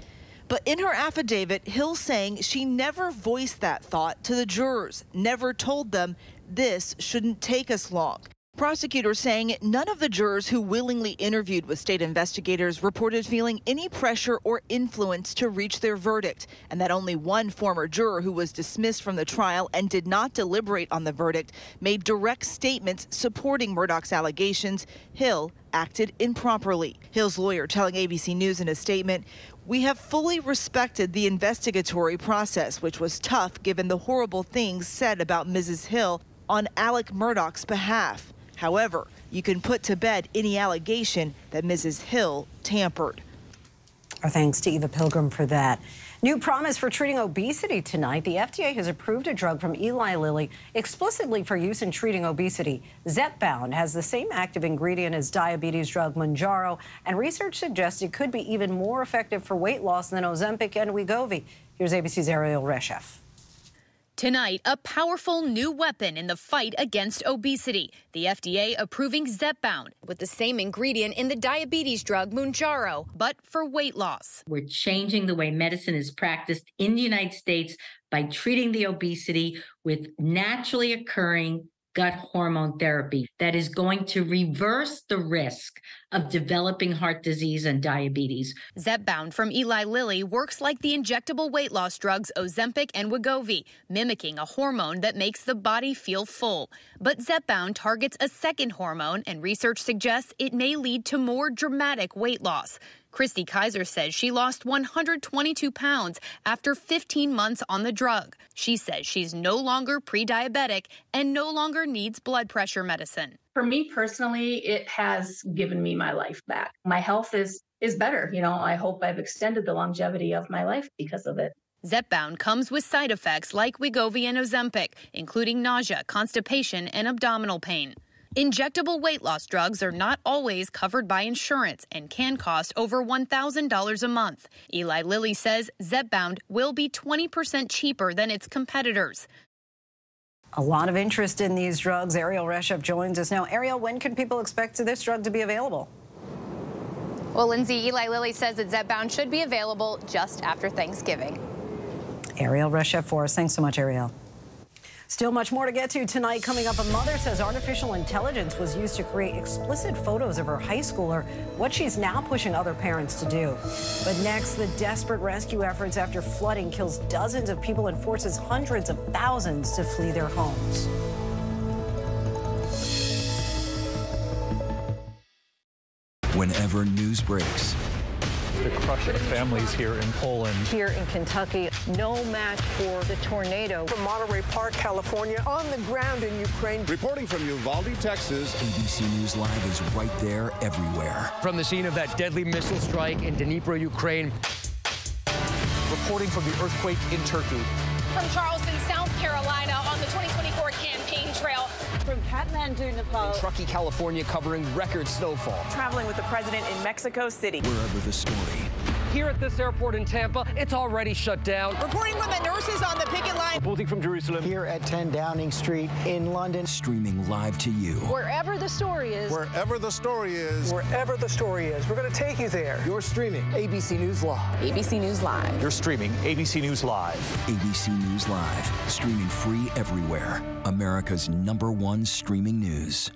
But in her affidavit, Hill saying she never voiced that thought to the jurors, never told them this shouldn't take us long. Prosecutors saying none of the jurors who willingly interviewed with state investigators reported feeling any pressure or influence to reach their verdict, and that only one former juror who was dismissed from the trial and did not deliberate on the verdict made direct statements supporting Murdoch's allegations. Hill acted improperly. Hill's lawyer telling A B C News in a statement, we have fully respected the investigatory process, which was tough given the horrible things said about Missus Hill on Alec Murdoch's behalf. However, you can put to bed any allegation that Missus Hill tampered. Our thanks to Eva Pilgrim for that. New promise for treating obesity tonight. The F D A has approved a drug from Eli Lilly explicitly for use in treating obesity. Zepbound has the same active ingredient as diabetes drug Mounjaro, and research suggests it could be even more effective for weight loss than Ozempic and Wegovy. Here's A B C's Ariel Reshef. Tonight, a powerful new weapon in the fight against obesity. The F D A approving Zepbound with the same ingredient in the diabetes drug Mounjaro, but for weight loss. We're changing the way medicine is practiced in the United States by treating the obesity with naturally occurring gut hormone therapy that is going to reverse the risk of developing heart disease and diabetes. Zepbound from Eli Lilly works like the injectable weight loss drugs Ozempic and Wegovy, mimicking a hormone that makes the body feel full. But Zepbound targets a second hormone, and research suggests it may lead to more dramatic weight loss. Christy Kaiser says she lost one hundred twenty-two pounds after fifteen months on the drug. She says she's no longer pre-diabetic and no longer needs blood pressure medicine. For me personally, it has given me my life back. My health is is better. You know, I hope I've extended the longevity of my life because of it. Zepbound comes with side effects like Wegovy and Ozempic, including nausea, constipation, and abdominal pain. Injectable weight loss drugs are not always covered by insurance and can cost over one thousand dollars a month. Eli Lilly says Zepbound will be twenty percent cheaper than its competitors. A lot of interest in these drugs. Ariel Reshef joins us now. Ariel, when can people expect this drug to be available? Well, Lindsay, Eli Lilly says that Zepbound should be available just after Thanksgiving. Ariel Reshef for us. Thanks so much, Ariel. Still much more to get to tonight. Coming up, a mother says artificial intelligence was used to create explicit photos of her high schooler, what she's now pushing other parents to do. But next, the desperate rescue efforts after flooding kills dozens of people and forces hundreds of thousands to flee their homes. Whenever news breaks, the crush of families here in Poland, here in Kentucky, no match for the tornado. From Monterey Park, California, on the ground in Ukraine. Reporting from Uvalde, Texas, A B C News Live is right there everywhere. From the scene of that deadly missile strike in Dnipro, Ukraine. Reporting from the earthquake in Turkey. From Charleston, South Carolina, on the twenty twenty-four campaign trail. From Kathmandu, Nepal. In Truckee, California, covering record snowfall. Traveling with the president in Mexico City. Wherever the story. Here at this airport in Tampa, it's already shut down. Reporting from the nurses on the picket line. Reporting from Jerusalem. Here at ten Downing Street in London. Streaming live to you. Wherever the story is. Wherever the story is. Wherever the story is. We're going to take you there. You're streaming A B C News Live. A B C News Live. You're streaming A B C News Live. A B C News Live. Streaming free everywhere. America's number one streaming news.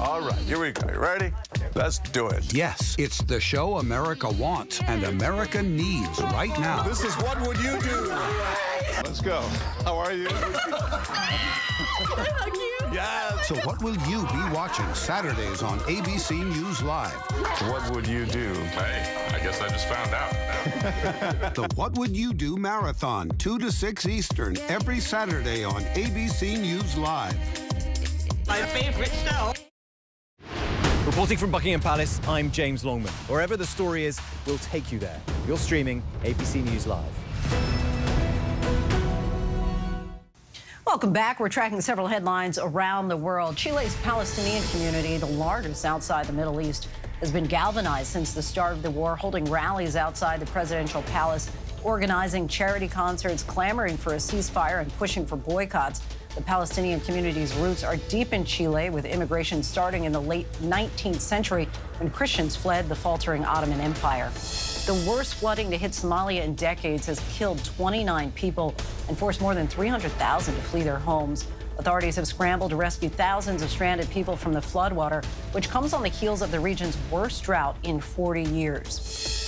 All right, here we go. You ready? Let's do it. Yes, it's the show America wants and America needs right now. This is What Would You Do? Let's go. How are you? How cute. Yeah. So what will you be watching Saturdays on A B C News Live? What would you do? Hey, I guess I just found out. The What Would You Do Marathon, two to six Eastern, every Saturday on A B C News Live. My favorite show. Reporting from Buckingham Palace, I'm James Longman. Wherever the story is, we'll take you there. You're streaming A B C News Live. Welcome back. We're tracking several headlines around the world. Chile's Palestinian community, the largest outside the Middle East, has been galvanized since the start of the war, holding rallies outside the presidential palace, organizing charity concerts, clamoring for a ceasefire, and pushing for boycotts. The Palestinian community's roots are deep in Chile, with immigration starting in the late nineteenth century when Christians fled the faltering Ottoman Empire. The worst flooding to hit Somalia in decades has killed twenty-nine people and forced more than three hundred thousand to flee their homes. Authorities have scrambled to rescue thousands of stranded people from the floodwater, which comes on the heels of the region's worst drought in forty years.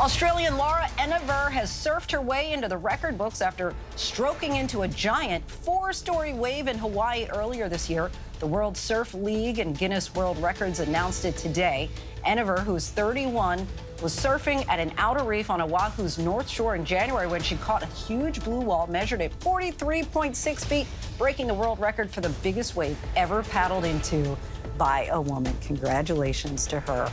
Australian Laura Enver has surfed her way into the record books after stroking into a giant four-story wave in Hawaii earlier this year. The World Surf League and Guinness World Records announced it today. Enver, who's thirty-one, was surfing at an outer reef on Oahu's north shore in January when she caught a huge blue wall measured at forty-three point six feet, breaking the world record for the biggest wave ever paddled into by a woman. Congratulations to her.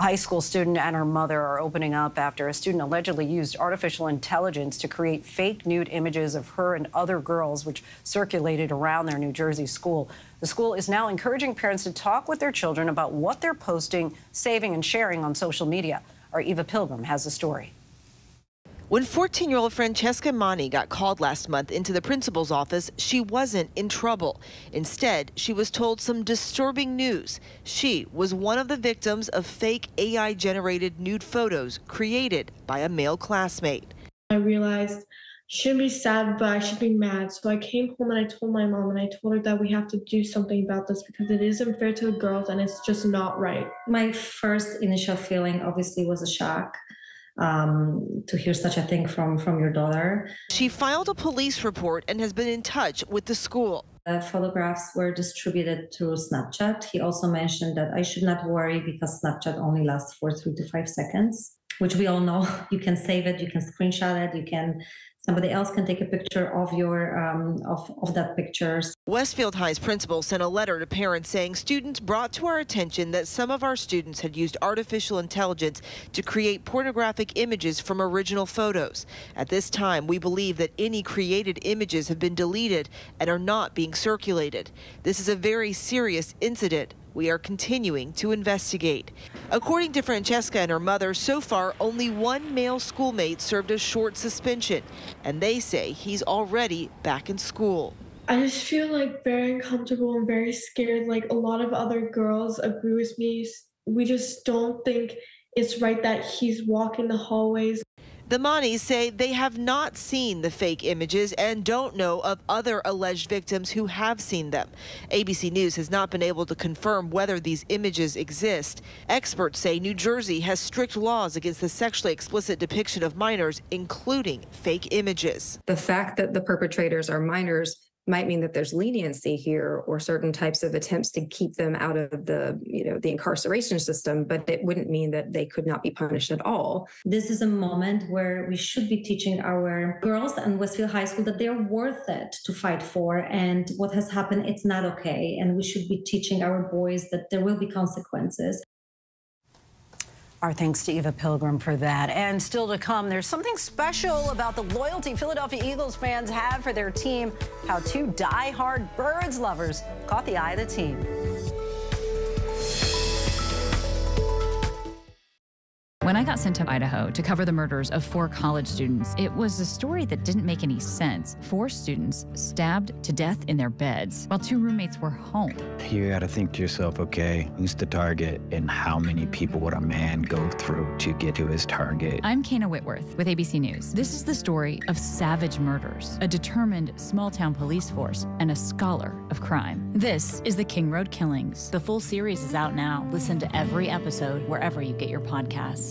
A high school student and her mother are opening up after a student allegedly used artificial intelligence to create fake nude images of her and other girls, which circulated around their New Jersey school. The school is now encouraging parents to talk with their children about what they're posting, saving, and sharing on social media. Our Eva Pilgrim has the story. When fourteen-year-old Francesca Mani got called last month into the principal's office, she wasn't in trouble. Instead, she was told some disturbing news. She was one of the victims of fake A I-generated nude photos created by a male classmate. I realized I shouldn't be sad, but I should be mad. So I came home and I told my mom, and I told her that we have to do something about this because it isn't fair to the girls and it's just not right. My first initial feeling obviously was a shock. Um, to hear such a thing from, from your daughter. She filed a police report and has been in touch with the school. The photographs were distributed through Snapchat. He also mentioned that I should not worry because Snapchat only lasts for three to five seconds, which we all know. You can save it, you can screenshot it, you can somebody else can take a picture of your um, of, of that pictures. Westfield High's principal sent a letter to parents saying students brought to our attention that some of our students had used artificial intelligence to create pornographic images from original photos. At this time, we believe that any created images have been deleted and are not being circulated. This is a very serious incident. We are continuing to investigate. According to Francesca and her mother, so far only one male schoolmate served a short suspension, and they say he's already back in school. I just feel like very uncomfortable and very scared. Like a lot of other girls agree with me. We just don't think it's right that he's walking the hallways. The Manis say they have not seen the fake images and don't know of other alleged victims who have seen them. A B C News has not been able to confirm whether these images exist. Experts say New Jersey has strict laws against the sexually explicit depiction of minors, including fake images. The fact that the perpetrators are minors might mean that there's leniency here or certain types of attempts to keep them out of the, you know, the incarceration system, but it wouldn't mean that they could not be punished at all. This is a moment where we should be teaching our girls and Westfield High School that they're worth it to fight for, and what has happened, it's not okay. And we should be teaching our boys that there will be consequences. Our thanks to Eva Pilgrim for that. And still to come, there's something special about the loyalty Philadelphia Eagles fans have for their team, how two die-hard birds lovers caught the eye of the team. When I got sent to Idaho to cover the murders of four college students, it was a story that didn't make any sense. Four students stabbed to death in their beds while two roommates were home. You gotta think to yourself, okay, who's the target and how many people would a man go through to get to his target? I'm Kana Whitworth with A B C News. This is the story of savage murders, a determined small-town police force, and a scholar of crime. This is The King Road Killings. The full series is out now. Listen to every episode wherever you get your podcasts.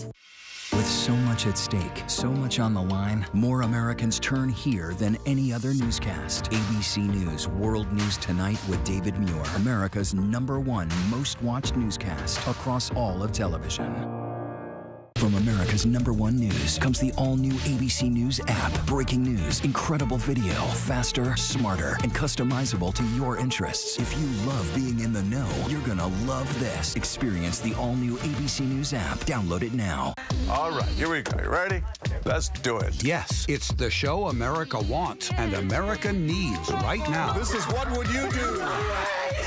With so much at stake, so much on the line, more Americans turn here than any other newscast. A B C News World News Tonight with David Muir, America's number one most watched newscast across all of television. From America's number one news comes the all-new A B C News app. Breaking news, incredible video, faster, smarter, and customizable to your interests. If you love being in the know, you're gonna love this. Experience the all-new A B C News app. Download it now. All right, here we go. You ready? Let's do it. Yes, it's the show America wants and America needs right now. This is What Would You Do?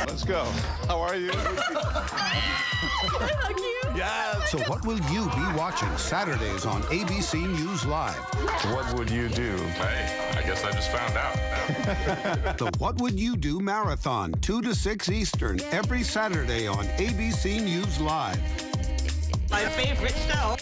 Let's go. How are you? How cute. Yes. So what will you be watching Saturdays on A B C News Live? What would you do? Hey, I guess I just found out. The What Would You Do Marathon, two to six Eastern, every Saturday on A B C News Live. My favorite show.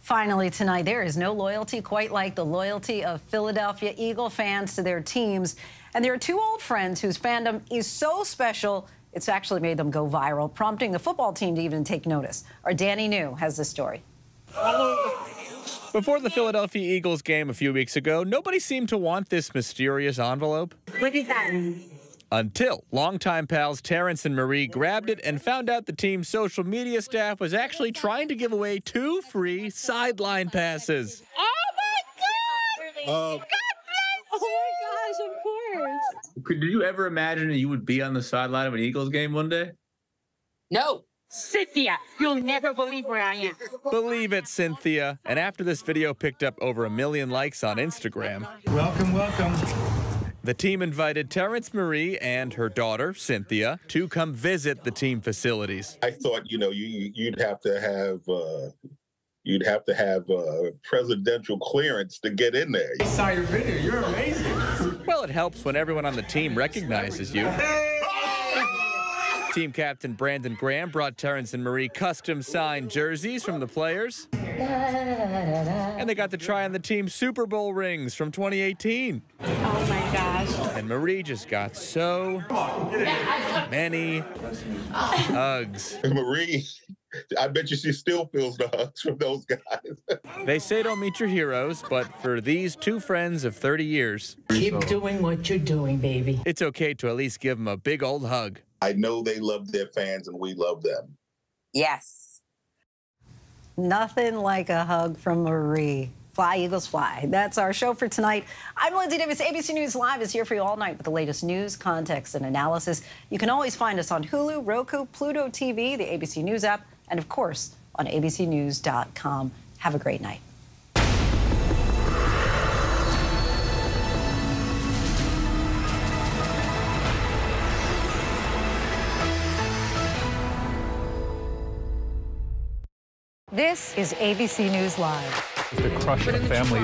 Finally tonight, there is no loyalty quite like the loyalty of Philadelphia Eagle fans to their teams. And there are two old friends whose fandom is so special, it's actually made them go viral, prompting the football team to even take notice. Our Danny New has this story. Before the Philadelphia Eagles game a few weeks ago, nobody seemed to want this mysterious envelope. What is that? Until longtime pals Terrence and Marie grabbed it and found out the team's social media staff was actually trying to give away two free sideline passes. Oh, my God! Uh, God bless you! Oh, my gosh, of course. Could you ever imagine that you would be on the sideline of an Eagles game one day? No. Cynthia, you'll never believe where I am. Believe it, Cynthia. And after this video picked up over a million likes on Instagram. Welcome, welcome. The team invited Terrence Marie and her daughter, Cynthia, to come visit the team facilities. I thought, you know, you, you'd have to have, uh, you'd have to have uh, presidential clearance to get in there. I saw your video. You're amazing. Well, it helps when everyone on the team recognizes you. Team captain Brandon Graham brought Terrence and Marie custom-signed jerseys from the players. And they got to try on the team's Super Bowl rings from twenty eighteen. Oh, my God. And Marie just got so many hugs. Marie, I bet you she still feels the hugs from those guys. They say don't meet your heroes, but for these two friends of thirty years. Keep doing what you're doing, baby. It's okay to at least give them a big old hug. I know they love their fans and we love them. Yes. Nothing like a hug from Marie. Fly, Eagles, fly. That's our show for tonight. I'm Lindsey Davis. A B C News Live is here for you all night with the latest news, context, and analysis. You can always find us on Hulu, Roku, Pluto T V, the A B C News app, and, of course, on A B C news dot com. Have a great night. This is A B C News Live. The crush of families.